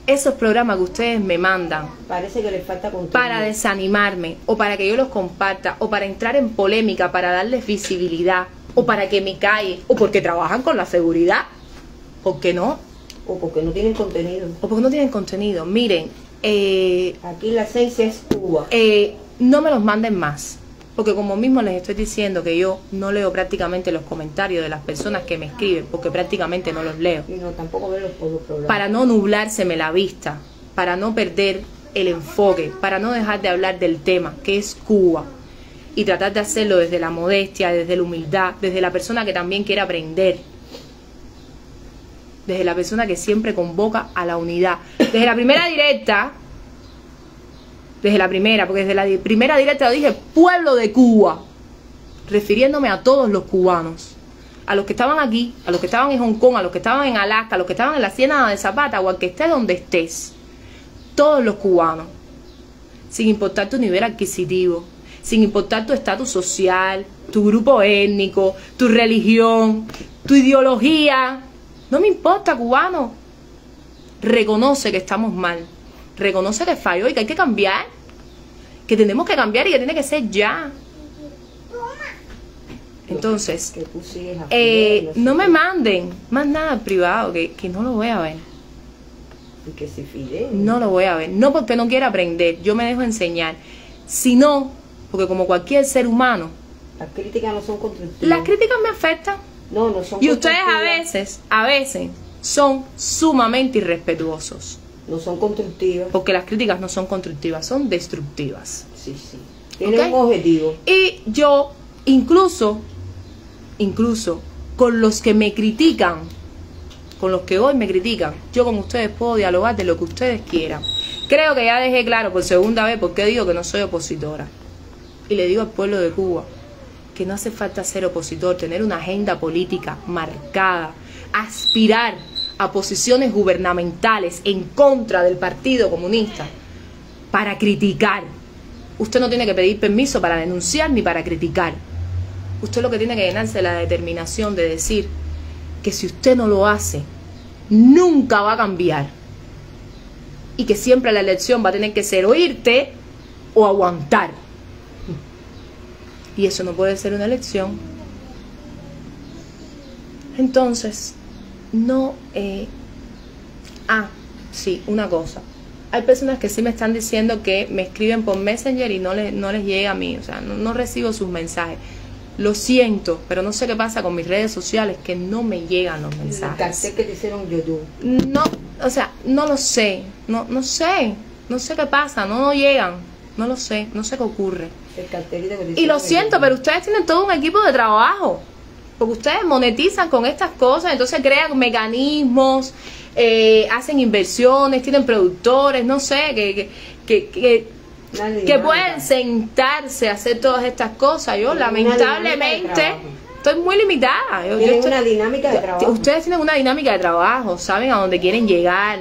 Esos programas que ustedes me mandan parece que les falta contenido, para desanimarme, o para que yo los comparta, o para entrar en polémica, para darles visibilidad, o para que me calle, o porque trabajan con la seguridad. ¿Por qué no? O porque no tienen contenido. O porque no tienen contenido. Miren, eh, aquí la seis es Cuba. Eh, no me los manden más. Porque como mismo les estoy diciendo que yo no leo prácticamente los comentarios de las personas que me escriben, porque prácticamente no los leo. Y no, tampoco veo los programas. Para no nublárseme la vista, para no perder el enfoque, para no dejar de hablar del tema, que es Cuba. Y tratar de hacerlo desde la modestia, desde la humildad, desde la persona que también quiere aprender. Desde la persona que siempre convoca a la unidad. Desde la primera directa... Desde la primera, porque desde la primera directa lo dije, pueblo de Cuba, refiriéndome a todos los cubanos, a los que estaban aquí, a los que estaban en Hong Kong, a los que estaban en Alaska, a los que estaban en la Ciénaga de Zapata, o al que estés donde estés, todos los cubanos, sin importar tu nivel adquisitivo, sin importar tu estatus social, tu grupo étnico, tu religión, tu ideología, no me importa, cubano, reconoce que estamos mal. Reconoce que falló y que hay que cambiar, que tenemos que cambiar y que tiene que ser ya. Entonces, eh, no me manden más nada privado, que, que no lo voy a ver. No lo voy a ver, no porque no quiera aprender, yo me dejo enseñar, sino porque como cualquier ser humano, las críticas no son constructivas. Las críticas me afectan. No, no son constructivas. Y ustedes a veces, a veces, son sumamente irrespetuosos. No son constructivas. Porque las críticas no son constructivas, son destructivas. Sí, sí. Tienen ¿Okay? un objetivo. Y yo, incluso, incluso, con los que me critican, con los que hoy me critican, yo con ustedes puedo dialogar de lo que ustedes quieran. Creo que ya dejé claro por segunda vez por qué digo que no soy opositora. Y le digo al pueblo de Cuba que no hace falta ser opositor, tener una agenda política marcada, aspirar a posiciones gubernamentales en contra del Partido Comunista para criticar. Usted no tiene que pedir permiso para denunciar ni para criticar. Usted lo que tiene que llenarse es la determinación de decir que si usted no lo hace, nunca va a cambiar. Y que siempre la elección va a tener que ser o irte o aguantar. Y eso no puede ser una elección. Entonces... No, eh, ah, sí, una cosa. Hay personas que sí me están diciendo que me escriben por Messenger y no les, no les llega a mí, o sea, no, no recibo sus mensajes. Lo siento, pero no sé qué pasa con mis redes sociales, que no me llegan los mensajes. El cartel que te hicieron YouTube. No, o sea, no lo sé, no, no sé, no sé qué pasa, no, no llegan. No lo sé, no sé qué ocurre. Y lo siento, pero ustedes tienen todo un equipo de trabajo, porque ustedes monetizan con estas cosas, entonces crean mecanismos, eh, hacen inversiones, tienen productores, no sé, que, que, que, que, nadie, que nadie, pueden nadie. sentarse a hacer todas estas cosas. Yo, lamentablemente, estoy muy limitada. Yo, tienen yo estoy, una dinámica de trabajo. Ustedes tienen una dinámica de trabajo, saben a dónde quieren llegar.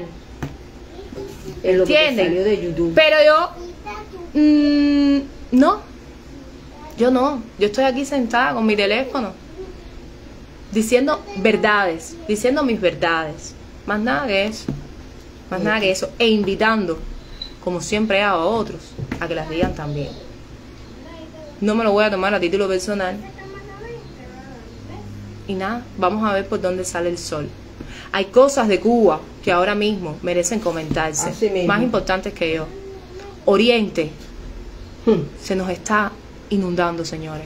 Es lo que salió de YouTube. Pero yo, mmm, no, yo no, yo estoy aquí sentada con mi teléfono, diciendo verdades, diciendo mis verdades, más nada que eso, más nada que eso, e invitando, como siempre hago, a otros a que las digan también. No me lo voy a tomar a título personal. Y nada, vamos a ver por dónde sale el sol. Hay cosas de Cuba que ahora mismo merecen comentarse, más importantes que yo. Oriente hmm. se nos está inundando, señores.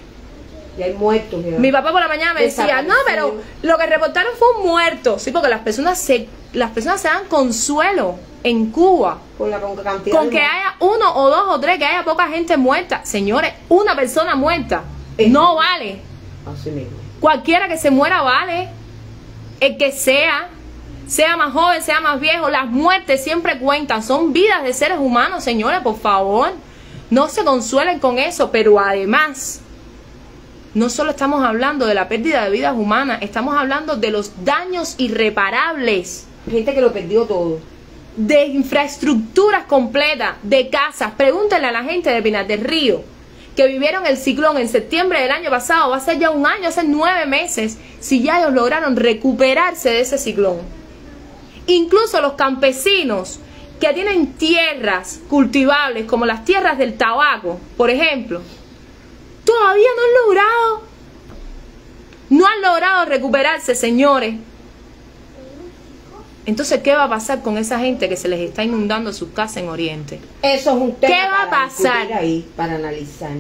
Y hay muertos. ¿No? Mi papá por la mañana me decía, no, pero lo que reportaron fue un muerto. Sí, porque las personas se, las personas se dan consuelo en Cuba con, la, con, con que haya uno o dos o tres, que haya poca gente muerta. Señores, una persona muerta es no vale. Así mismo. Cualquiera que se muera vale. El que sea, sea más joven, sea más viejo, las muertes siempre cuentan. Son vidas de seres humanos, señores, por favor. No se consuelen con eso, pero además... no solo estamos hablando de la pérdida de vidas humanas, estamos hablando de los daños irreparables. Gente que lo perdió todo. De infraestructuras completas, de casas. Pregúntenle a la gente de Pinar del Río, que vivieron el ciclón en septiembre del año pasado, va a ser ya un año, hace nueve meses, si ya ellos lograron recuperarse de ese ciclón. Incluso los campesinos que tienen tierras cultivables, como las tierras del tabaco, por ejemplo, todavía no han logrado, no han logrado recuperarse, señores. Entonces, ¿qué va a pasar con esa gente que se les está inundando sus casas en Oriente? Eso es un tema. ¿Qué va a pasar ahí para analizar?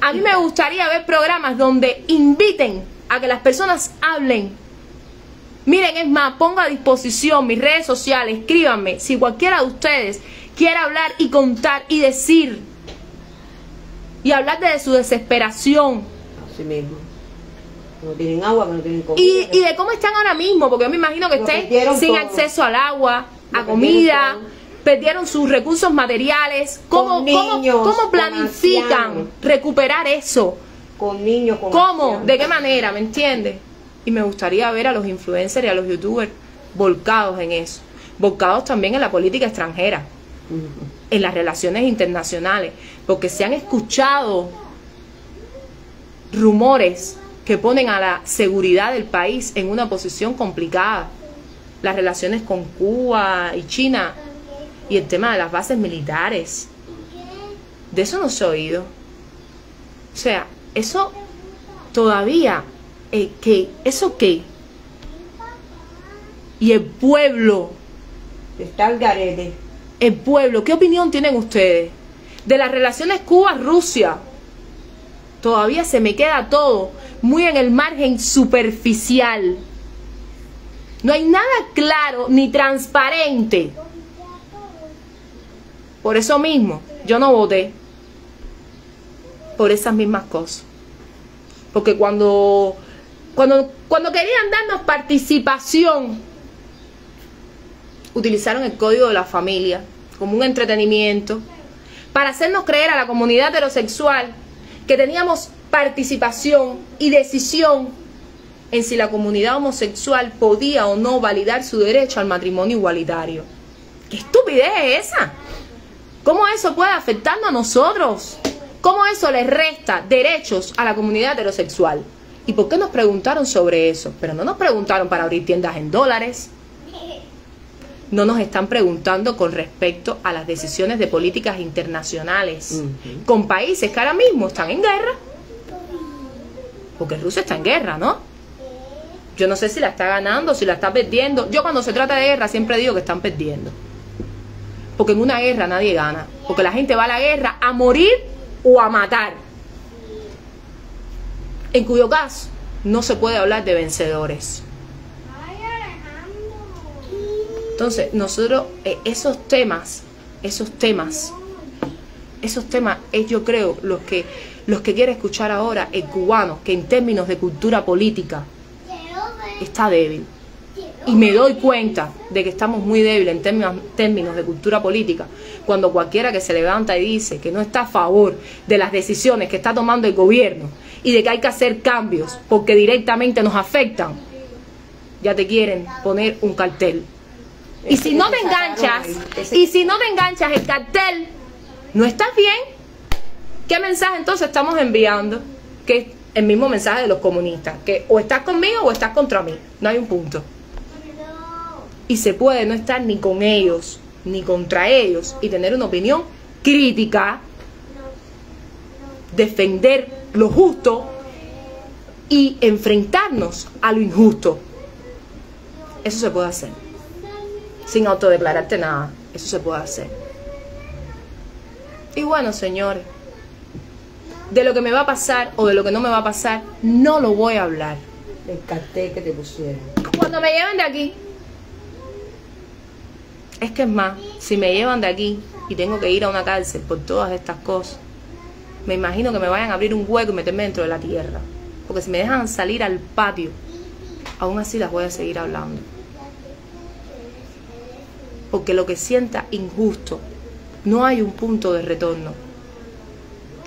A mí me gustaría ver programas donde inviten a que las personas hablen. Miren, es más, pongo a disposición mis redes sociales, escríbanme si cualquiera de ustedes quiere hablar y contar y decir y hablar de su desesperación. Así mismo. No tienen agua, no tienen comida. Y, y de cómo están ahora mismo, porque yo me imagino que estén sin todo. acceso al agua, a Lo comida, perdieron, perdieron sus recursos materiales. ¿Cómo, con niños, cómo, cómo planifican con recuperar eso? Con niños, con ¿Cómo? Ancianos. ¿De qué manera? ¿Me entiendes? Y me gustaría ver a los influencers y a los youtubers volcados en eso. Volcados también en la política extranjera. Uh-huh. En las relaciones internacionales, porque se han escuchado rumores que ponen a la seguridad del país en una posición complicada. Las relaciones con Cuba y China y el tema de las bases militares. De eso no se ha oído. O sea, eso todavía, eh, ¿qué? ¿Eso qué? Y el pueblo está al garete. El pueblo, ¿qué opinión tienen ustedes de las relaciones Cuba-Rusia? Todavía se me queda todo muy en el margen superficial. No hay nada claro ni transparente. Por eso mismo, yo no voté por esas mismas cosas. Porque cuando, cuando, cuando querían darnos participación, utilizaron el código de la familia como un entretenimiento para hacernos creer a la comunidad heterosexual que teníamos participación y decisión en si la comunidad homosexual podía o no validar su derecho al matrimonio igualitario. ¡Qué estupidez es esa! ¿Cómo eso puede afectarnos a nosotros? ¿Cómo eso les resta derechos a la comunidad heterosexual? ¿Y por qué nos preguntaron sobre eso? Pero no nos preguntaron para abrir tiendas en dólares. No nos están preguntando con respecto a las decisiones de políticas internacionales uh-huh. con países que ahora mismo están en guerra. Porque Rusia está en guerra, ¿no? Yo no sé si la está ganando, si la está perdiendo. Yo cuando se trata de guerra siempre digo que están perdiendo. Porque en una guerra nadie gana. Porque la gente va a la guerra a morir o a matar. En cuyo caso no se puede hablar de vencedores. Entonces, nosotros, eh, esos temas, esos temas, Esos temas es, yo creo, los que, los que quiere escuchar ahora el cubano, que en términos de cultura política está débil. Y me doy cuenta de que estamos muy débiles en términos, términos de cultura política, cuando cualquiera que se levanta y dice que no está a favor de las decisiones que está tomando el gobierno y de que hay que hacer cambios porque directamente nos afectan, ya te quieren poner un cartel. Y si no te enganchas, y si no te enganchas el cartel, no estás bien. ¿Qué mensaje entonces estamos enviando? Que es el mismo mensaje de los comunistas, que o estás conmigo o estás contra mí, no hay un punto. Y se puede no estar ni con ellos ni contra ellos y tener una opinión crítica, defender lo justo y enfrentarnos a lo injusto. Eso se puede hacer sin autodeclararte nada. Eso se puede hacer. Y bueno, señores, de lo que me va a pasar o de lo que no me va a pasar no lo voy a hablar. El cartel que te pusieron cuando me lleven de aquí. Es que es más, si me llevan de aquí y tengo que ir a una cárcel por todas estas cosas, me imagino que me vayan a abrir un hueco y meterme dentro de la tierra. Porque si me dejan salir al patio, aún así las voy a seguir hablando. Porque lo que sienta injusto, no hay un punto de retorno.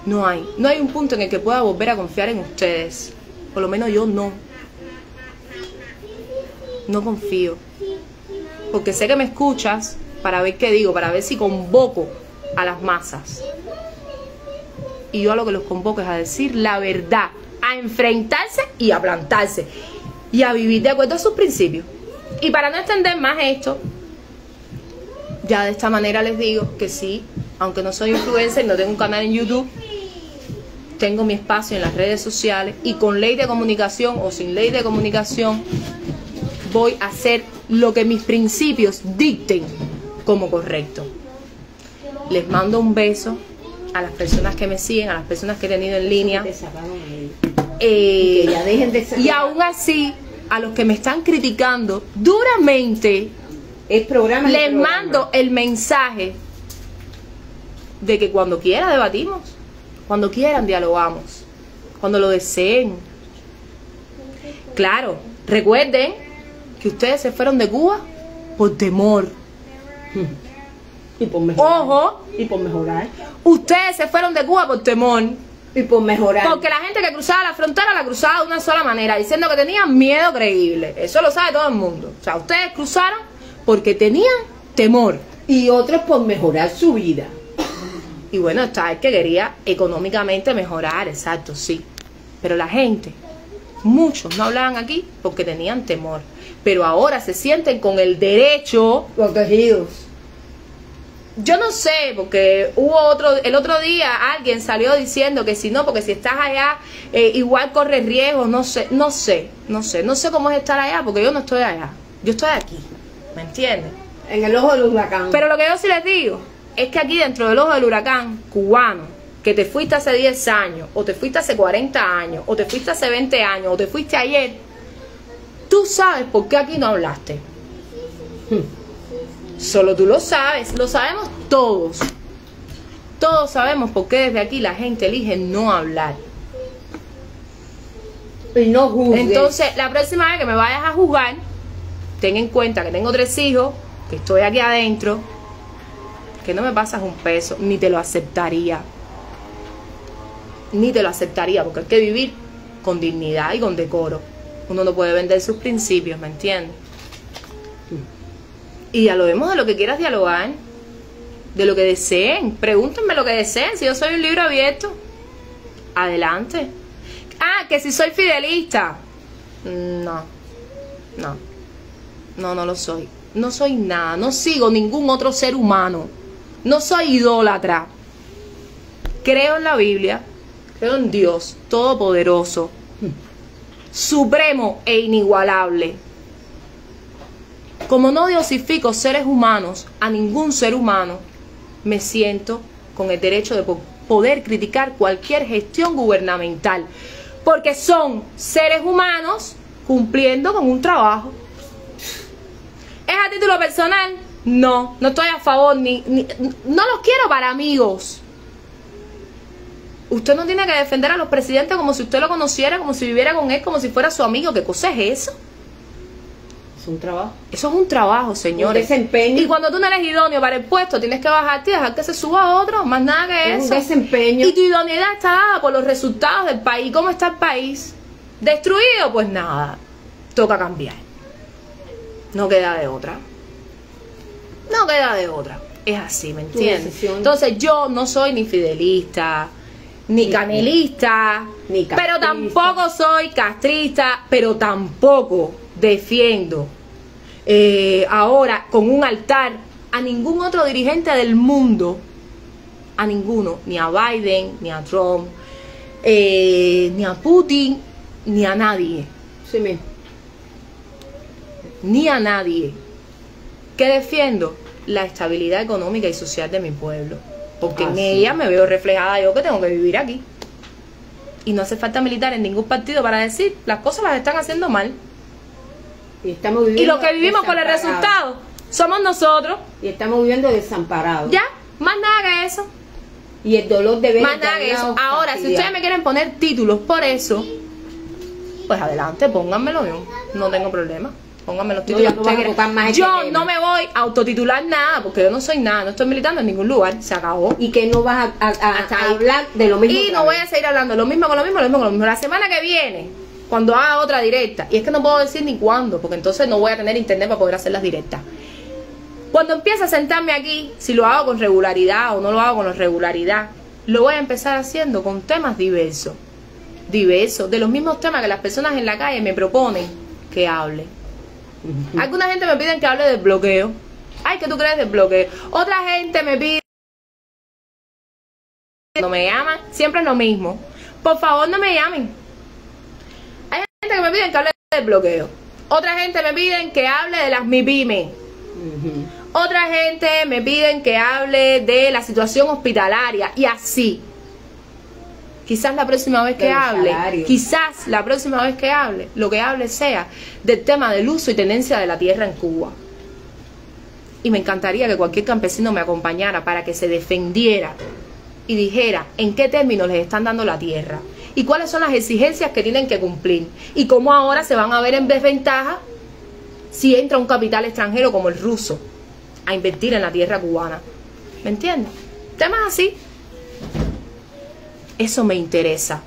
No hay. No hay un punto en el que pueda volver a confiar en ustedes. Por lo menos yo no. No confío. Porque sé que me escuchas para ver qué digo, para ver si convoco a las masas. Y yo a lo que los convoco es a decir la verdad, a enfrentarse y a plantarse y a vivir de acuerdo a sus principios. Y para no extender más esto, ya de esta manera les digo que sí, aunque no soy influencer, no tengo un canal en YouTube, tengo mi espacio en las redes sociales y con ley de comunicación o sin ley de comunicación voy a hacer lo que mis principios dicten como correcto. Les mando un beso a las personas que me siguen, a las personas que he tenido en línea. Eh, y, ya dejen de y aún así, a los que me están criticando duramente, el programa les programa. mando el mensaje de que cuando quiera debatimos, cuando quieran dialogamos, cuando lo deseen. Claro, recuerden que ustedes se fueron de Cuba por temor. Y por mejorar. Ojo. Y por mejorar. Ustedes se fueron de Cuba por temor. Y por mejorar. Porque la gente que cruzaba la frontera la cruzaba de una sola manera, diciendo que tenían miedo creíble. Eso lo sabe todo el mundo. O sea, ustedes cruzaron porque tenían temor. Y otros por mejorar su vida. Y bueno, está el que quería económicamente mejorar, exacto, sí. Pero la gente, muchos no hablaban aquí porque tenían temor. Pero ahora se sienten con el derecho protegidos. Yo no sé, porque hubo otro, el otro día alguien salió diciendo que si no, porque si estás allá eh, igual corres riesgos, no sé, no sé, no sé, no sé cómo es estar allá, porque yo no estoy allá, yo estoy aquí, ¿me entiendes? En el ojo del huracán. Pero lo que yo sí les digo es que aquí dentro del ojo del huracán cubano, que te fuiste hace diez años, o te fuiste hace cuarenta años, o te fuiste hace veinte años, o te fuiste ayer, tú sabes por qué aquí no hablaste. Hmm. Solo tú lo sabes, lo sabemos todos. Todos sabemos por qué desde aquí la gente elige no hablar. Y no juzgues. Entonces, la próxima vez que me vayas a juzgar, ten en cuenta que tengo tres hijos, que estoy aquí adentro, que no me pasas un peso, ni te lo aceptaría. Ni te lo aceptaría, porque hay que vivir con dignidad y con decoro. Uno no puede vender sus principios, ¿me entiendes? Y dialoguemos de lo que quieras dialogar, de lo que deseen. Pregúntenme lo que deseen, si yo soy un libro abierto, adelante. Ah, que si soy fidelista. No, no, no, no lo soy. No soy nada, no sigo ningún otro ser humano. No soy idólatra. Creo en la Biblia, creo en Dios todopoderoso, supremo e inigualable. Como no diosifico seres humanos, a ningún ser humano, me siento con el derecho de poder criticar cualquier gestión gubernamental. Porque son seres humanos cumpliendo con un trabajo. ¿Es a título personal? No, no estoy a favor, ni, ni no los quiero para amigos. Usted no tiene que defender a los presidentes como si usted lo conociera, como si viviera con él, como si fuera su amigo. ¿Qué cosa es eso? Es un trabajo. Eso es un trabajo, señores. Un desempeño. Y cuando tú no eres idóneo para el puesto, tienes que bajarte y dejar que se suba otro. Más nada que es eso. Es un desempeño. Y tu idoneidad está dada por los resultados del país. ¿Cómo está el país? ¿Destruido? Pues nada. Toca cambiar. No queda de otra. No queda de otra. Es así, ¿me entiendes? Entonces yo no soy ni fidelista, ni canelista, ni castrista. Pero tampoco soy castrista, pero tampoco defiendo eh, ahora con un altar a ningún otro dirigente del mundo, a ninguno, ni a Biden, ni a Trump, eh, ni a Putin, ni a nadie. Sí, mismo. Ni a nadie. ¿Qué defiendo? La estabilidad económica y social de mi pueblo. Porque ah, en ella sí me veo reflejada yo, que tengo que vivir aquí. Y no hace falta militar en ningún partido para decir las cosas las están haciendo mal. Y, estamos viviendo y lo que vivimos con el resultado somos nosotros. Y estamos viviendo desamparados. Ya, más nada que eso. Y el dolor de ver. Más nada que eso. Ahora, si ustedes me quieren poner títulos por eso, pues adelante, pónganmelo yo. No tengo problema. Pónganme los títulos. No, yo no, más este yo no me voy a autotitular nada, porque yo no soy nada, no estoy militando en ningún lugar, se acabó. Y que no vas a, a, a, a hablar de lo mismo. Y no vez. voy a seguir hablando lo mismo con lo mismo, lo mismo con lo mismo. La semana que viene, cuando haga otra directa, y es que no puedo decir ni cuándo, porque entonces no voy a tener internet para poder hacer las directas. Cuando empiece a sentarme aquí, si lo hago con regularidad o no lo hago con regularidad, lo voy a empezar haciendo con temas diversos. Diversos, de los mismos temas que las personas en la calle me proponen que hable. Alguna gente me piden que hable del bloqueo. Ay, ¿qué tú crees del bloqueo? Otra gente me pide. No me llaman, siempre es lo mismo. Por favor, no me llamen. Hay gente que me piden que hable del bloqueo. Otra gente me piden que hable de las MIPIME. Uh-huh. Otra gente me piden que hable de la situación hospitalaria. Y así. Quizás la próxima vez que hable, salario. quizás la próxima vez que hable, lo que hable sea del tema del uso y tenencia de la tierra en Cuba. Y me encantaría que cualquier campesino me acompañara para que se defendiera y dijera en qué términos les están dando la tierra y cuáles son las exigencias que tienen que cumplir y cómo ahora se van a ver en desventaja si entra un capital extranjero como el ruso a invertir en la tierra cubana. ¿Me entiendes? Temas así. Eso me interesa.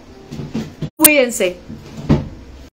Cuídense.